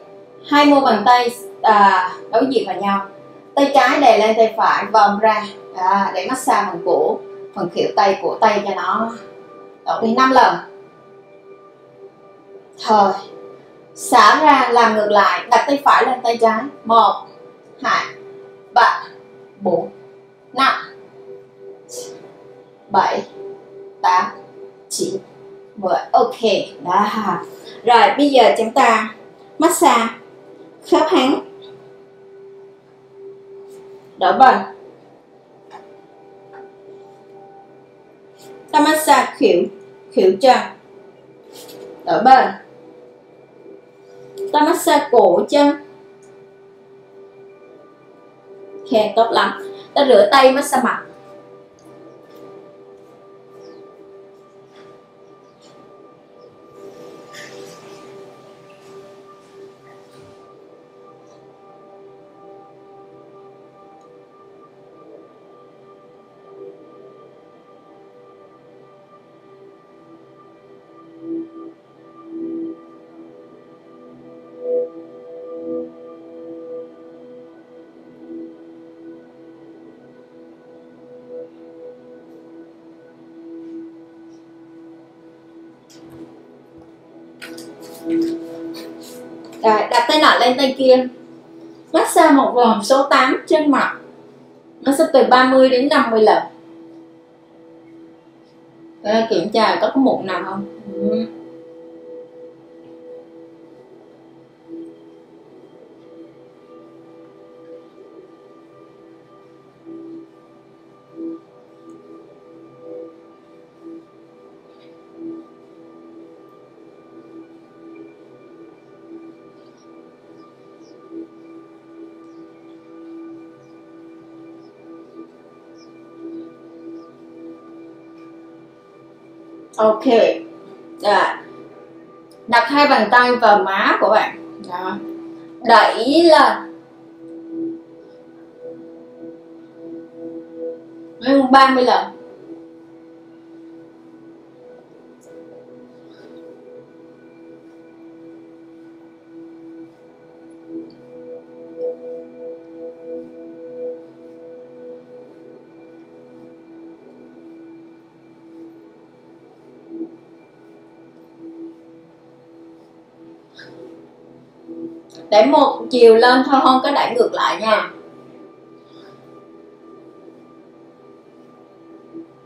hai mu bàn tay à, đối diện vào nhau, tay trái đè lên tay phải, vòng ra à, để massage phần cổ, phần khuỷu tay, cổ tay cho nó. Đổ đi năm lần. Thôi, xả ra làm ngược lại, đặt tay phải lên tay trái. Một, hai, ba, bốn, năm, bảy, tám, chín, mười. Ok, đó. Rồi bây giờ chúng ta massage khớp háng. Đổi bên. Ta massage khuỷu khuỷu chân. Đổi bên. Ta massage cổ chân. Ok, tốt lắm. Ta rửa tay massage mặt. Đấy, đặt tay nọ lên tay kia, massage một vòng số tám trên mặt, massage từ ba mươi đến năm mươi lần. Đấy, kiểm tra có có mụn nào không. Ừ. Ok, đó. Đặt hai bàn tay vào má của bạn đó. Đẩy lên ba mươi lần. Để một chiều lên thôi, không có đẩy ngược lại nha.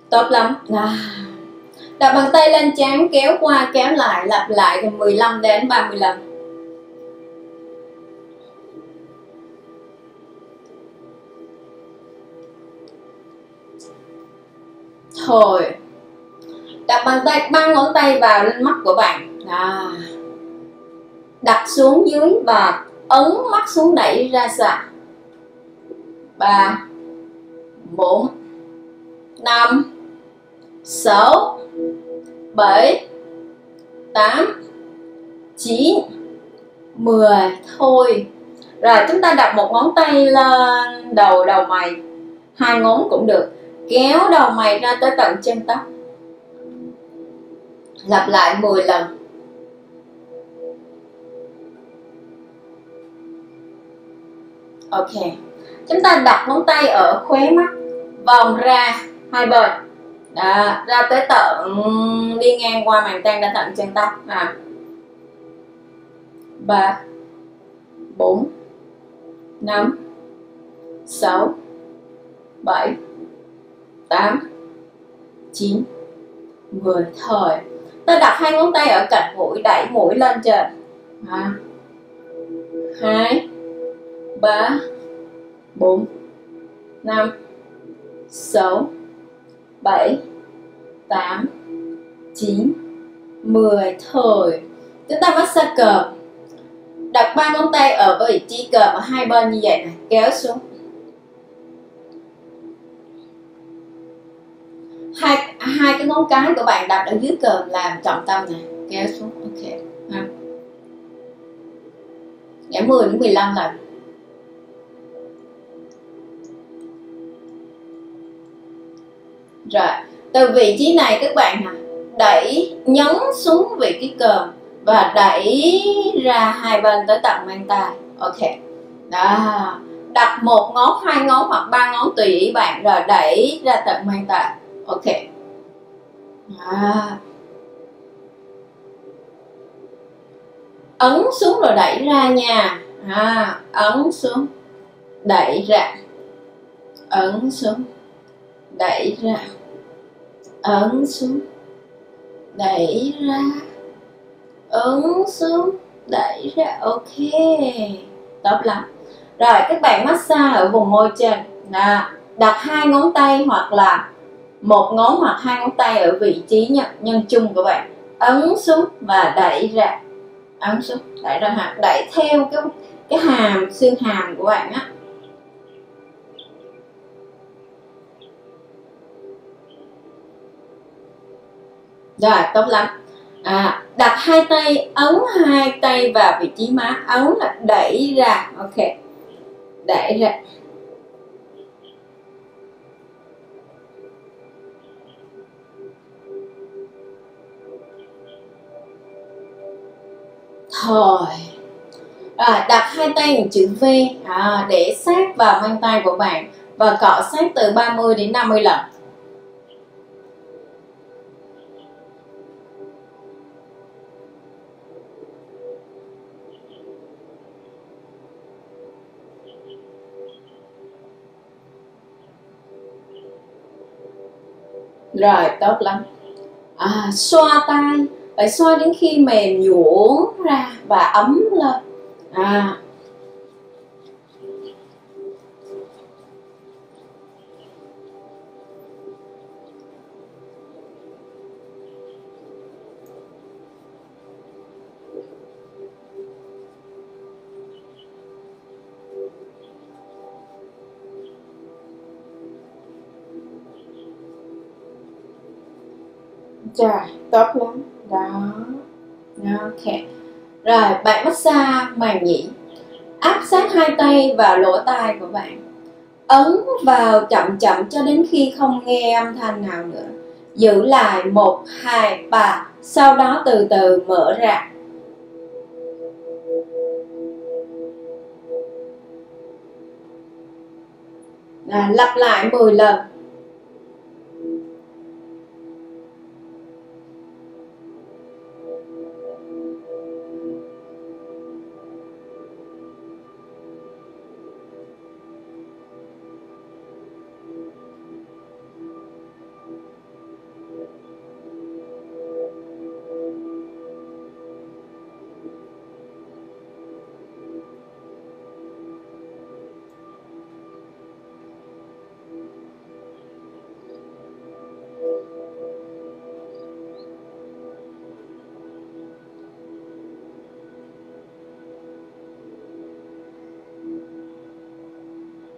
Tốt lắm. Đặt bàn tay lên trán, kéo qua kéo lại, lặp lại từ mười lăm đến ba mươi lần. Thôi. Đặt bàn tay, ba ngón tay vào lên mắt của bạn. Đó. Đặt xuống dưới và ấn mắt xuống, đẩy ra xa. Ba, bốn, năm, sáu, bảy, tám, chín, mười. Thôi. Rồi chúng ta đặt một ngón tay lên đầu đầu mày, hai ngón cũng được. Kéo đầu mày ra tới tận chân tóc. Lặp lại mười lần. Ok, chúng ta đặt ngón tay ở khóe mắt, vòng ra hai bên, đó, ra tới tận, đi ngang qua màng trán, ra tận chân tóc. À. ba, bốn, năm, sáu, bảy, tám, chín, mười. Thôi, ta đặt hai ngón tay ở cạnh mũi, đẩy mũi lên trên. À. hai, ba, bốn, năm, sáu, bảy, tám, chín, mười. Thôi. Chúng ta massage cờ. Đặt ba ngón tay ở vị trí cờ ở hai bên như vậy này, kéo xuống. Hai hai cái ngón cái của bạn đặt ở dưới cờ làm trọng tâm này, kéo xuống. Ok. À. Giảm mười đến mười lăm lần. Rồi, từ vị trí này các bạn nè, đẩy nhấn xuống vị trí cờ và đẩy ra hai bên tới tận mang tai. Ok. Đó, đặt một ngón, hai ngón hoặc ba ngón tùy ý bạn, rồi đẩy ra tận mang tai. Ok. Đó. Ấn xuống rồi đẩy ra nha. À, ấn xuống, đẩy ra. Ấn xuống, đẩy ra. Ấn xuống, đẩy ra. Ấn xuống, đẩy ra. Ok, tốt lắm. Rồi các bạn massage ở vùng môi trên. Đó. Đặt hai ngón tay hoặc là một ngón hoặc hai ngón tay ở vị trí nhân, nhân chung của bạn. Ấn xuống và đẩy ra. Ấn xuống, đẩy ra hàm, đẩy theo cái cái hàm, xương hàm của bạn á. Rồi, tốt lắm. À, đặt hai tay, ấn hai tay vào vị trí má, ấn là đẩy ra. Ok, đẩy ra. Thôi. À, đặt hai tay một chữ V, à, để sát vào mang tay của bạn và cọ sát từ ba mươi đến năm mươi lần. Rồi, tốt lắm. À, xoa tay, phải xoa đến khi mềm nhũn ra và ấm lên. À, trời, tốt lắm đó. Ok, rồi bạn massage màng nhĩ, áp sát hai tay vào lỗ tai của bạn, ấn vào chậm chậm cho đến khi không nghe âm thanh nào nữa, giữ lại một hai ba, sau đó từ từ mở ra. Rồi, lặp lại mười lần.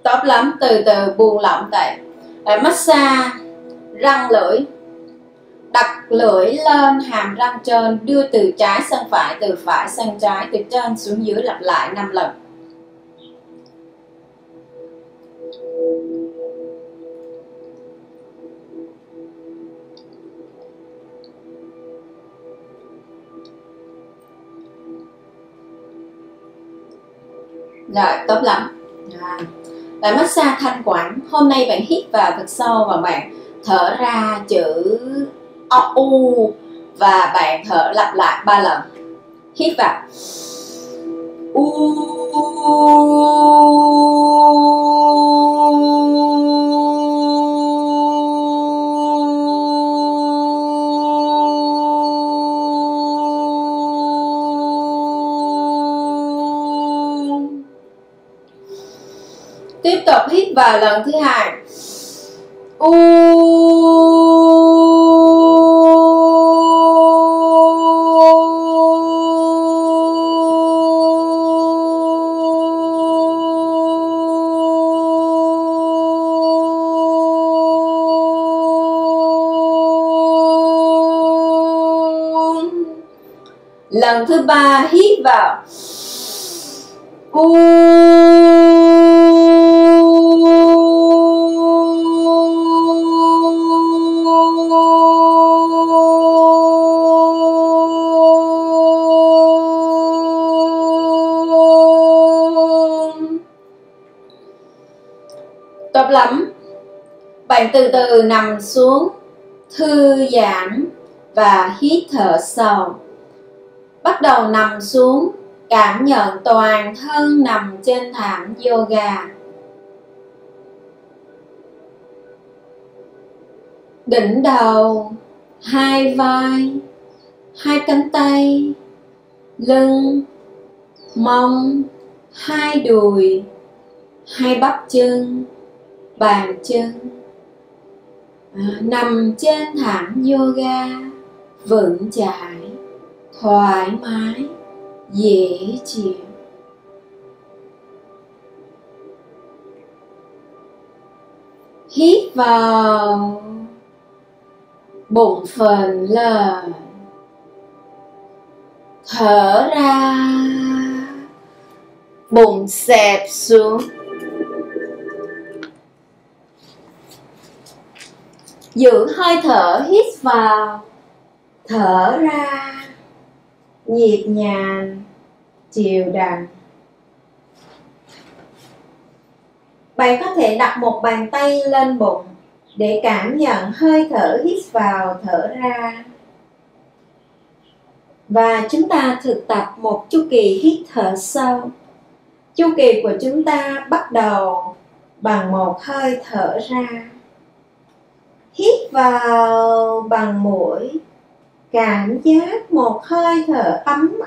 Tốt lắm, từ từ buông lỏng tay. Massage răng lưỡi, đặt lưỡi lên hàm răng trên, đưa từ trái sang phải, từ phải sang trái, từ trên xuống dưới, lặp lại năm lần. Rồi, tốt lắm. Bạn massage thanh quản, hôm nay bạn hít vào thật sâu và bạn thở ra chữ u, và bạn thở lặp lại ba lần. Hít vào u, tiếp tục hít vào lần thứ hai. U, lần thứ ba hít vào. U, lắm. Bạn từ từ nằm xuống, thư giãn và hít thở sâu. Bắt đầu nằm xuống, cảm nhận toàn thân nằm trên thảm yoga. Đỉnh đầu, hai vai, hai cánh tay, lưng, mông, hai đùi, hai bắp chân, bàn chân. À, nằm trên thảm yoga, vững chãi, thoải mái, dễ chịu. Hít vào, bụng phình lên, thở ra, bụng xẹp xuống. Giữ hơi thở, hít vào, thở ra, nhịp nhàng, đều đặn. Bạn có thể đặt một bàn tay lên bụng để cảm nhận hơi thở hít vào, thở ra. Và chúng ta thực tập một chu kỳ hít thở sâu. Chu kỳ của chúng ta bắt đầu bằng một hơi thở ra. Hít vào bằng mũi, cảm giác một hơi thở ấm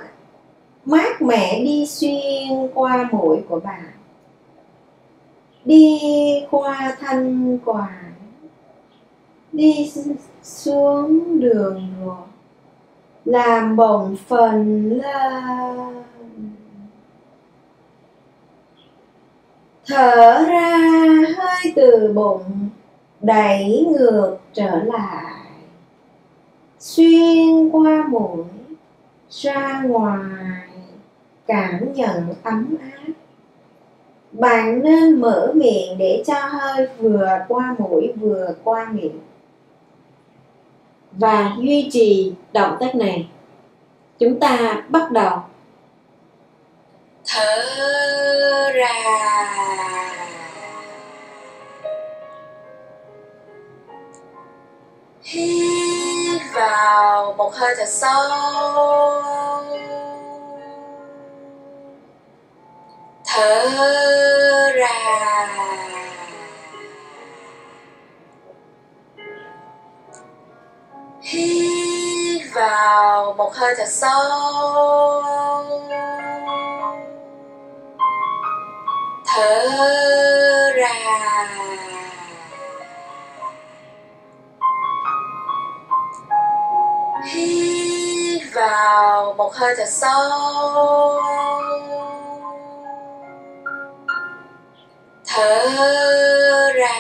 mát mẻ đi xuyên qua mũi của bạn, đi qua thanh quản, đi xuống đường ruột, làm bổng phần lên. Thở ra hơi từ bụng, đẩy ngược trở lại, xuyên qua mũi, ra ngoài, cảm nhận ấm áp. Bạn nên mở miệng để cho hơi vừa qua mũi vừa qua miệng. Và duy trì động tác này. Chúng ta bắt đầu. Thở ra. Hít vào một hơi thật sâu. Thở ra. Hít vào một hơi thật sâu. Thở ra. Hít vào một hơi thật sâu. Thở ra.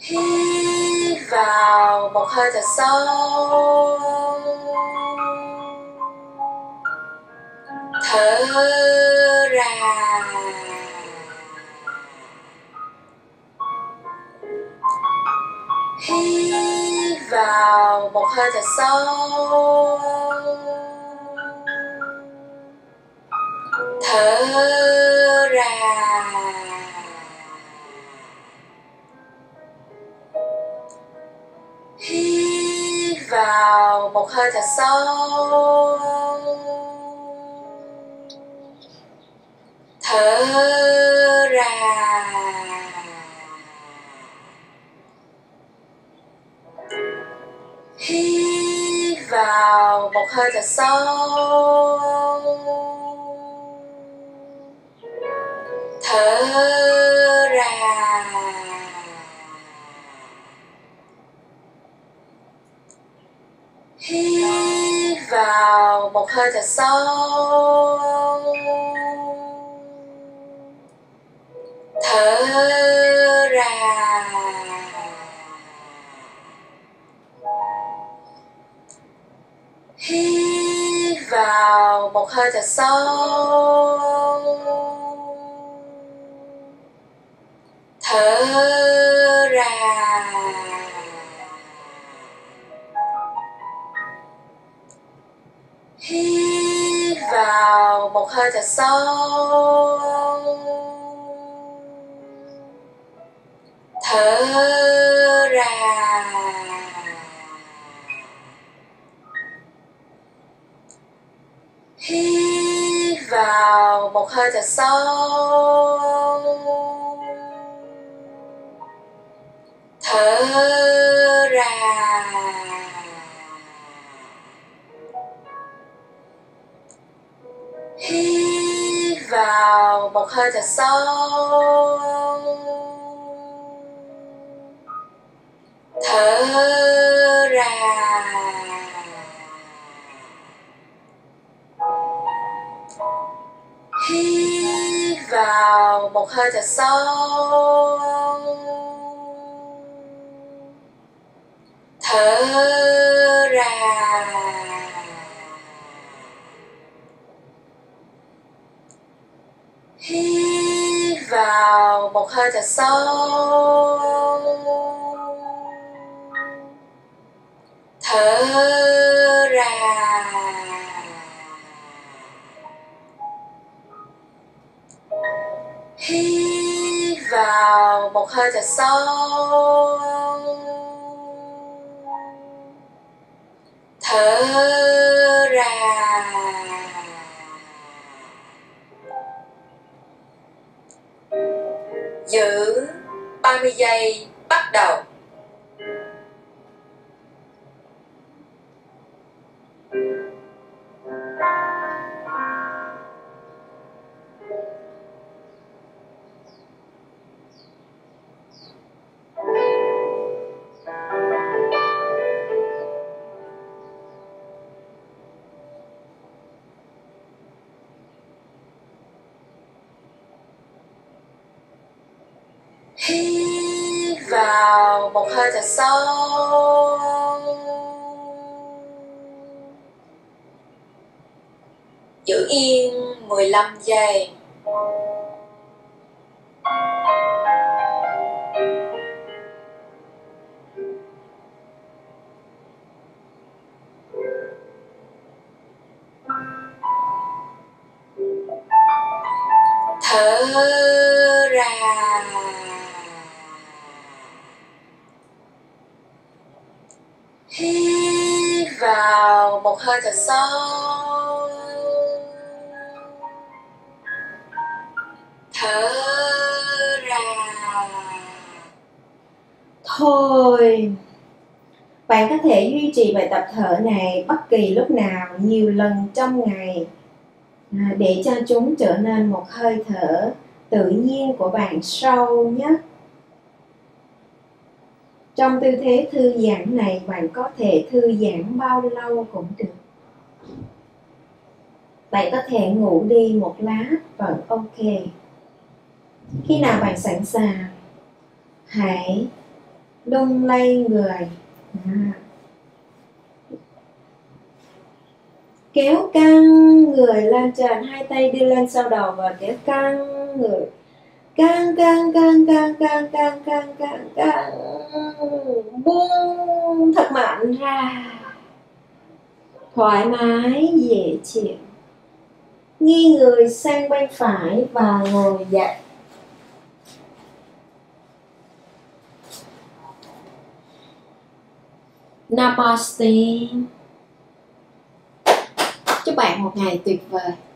Hít vào một hơi thật sâu. Thở ra. Hít vào một hơi thật sâu. Thở ra. Hít vào một hơi thật sâu. Thở ra. Hít vào một hơi thật sâu. Thở ra. Hít vào một hơi thật sâu. Thở ra. Hít vào một hơi thật sâu. Thở ra. Hít vào một hơi thật sâu. Thở ra. Hít vào một hơi thật sâu. Thở ra. Hít vào một hơi thật sâu. Thở ra. Hít vào một hơi thật sâu. Thở ra. Hít vào một hơi thật sâu. Thở ra. Hít vào một hơi thật sâu. Thở ra. giữ ba mươi giây, bắt đầu. Hít vào một hơi thật sâu, giữ yên mười lăm giây. Thở ra, hít vào một hơi thật sâu, thở ra. Thôi, bạn có thể duy trì bài tập thở này bất kỳ lúc nào, nhiều lần trong ngày để cho chúng trở nên một hơi thở tự nhiên của bạn sâu nhất. Trong tư thế thư giãn này, bạn có thể thư giãn bao lâu cũng được. Bạn có thể ngủ đi một lát vẫn ok. Khi nào bạn sẵn sàng, hãy lung lay người. À. Kéo căng người lên trên, hai tay đưa lên sau đầu và kéo căng người. Căng, căng, căng, căng, căng, căng, căng, căng, căng. Buông thật mạnh ra. Thoải mái, dễ chịu. Nghiêng người sang bên phải và ngồi dậy. Namaste. Chúc bạn một ngày tuyệt vời.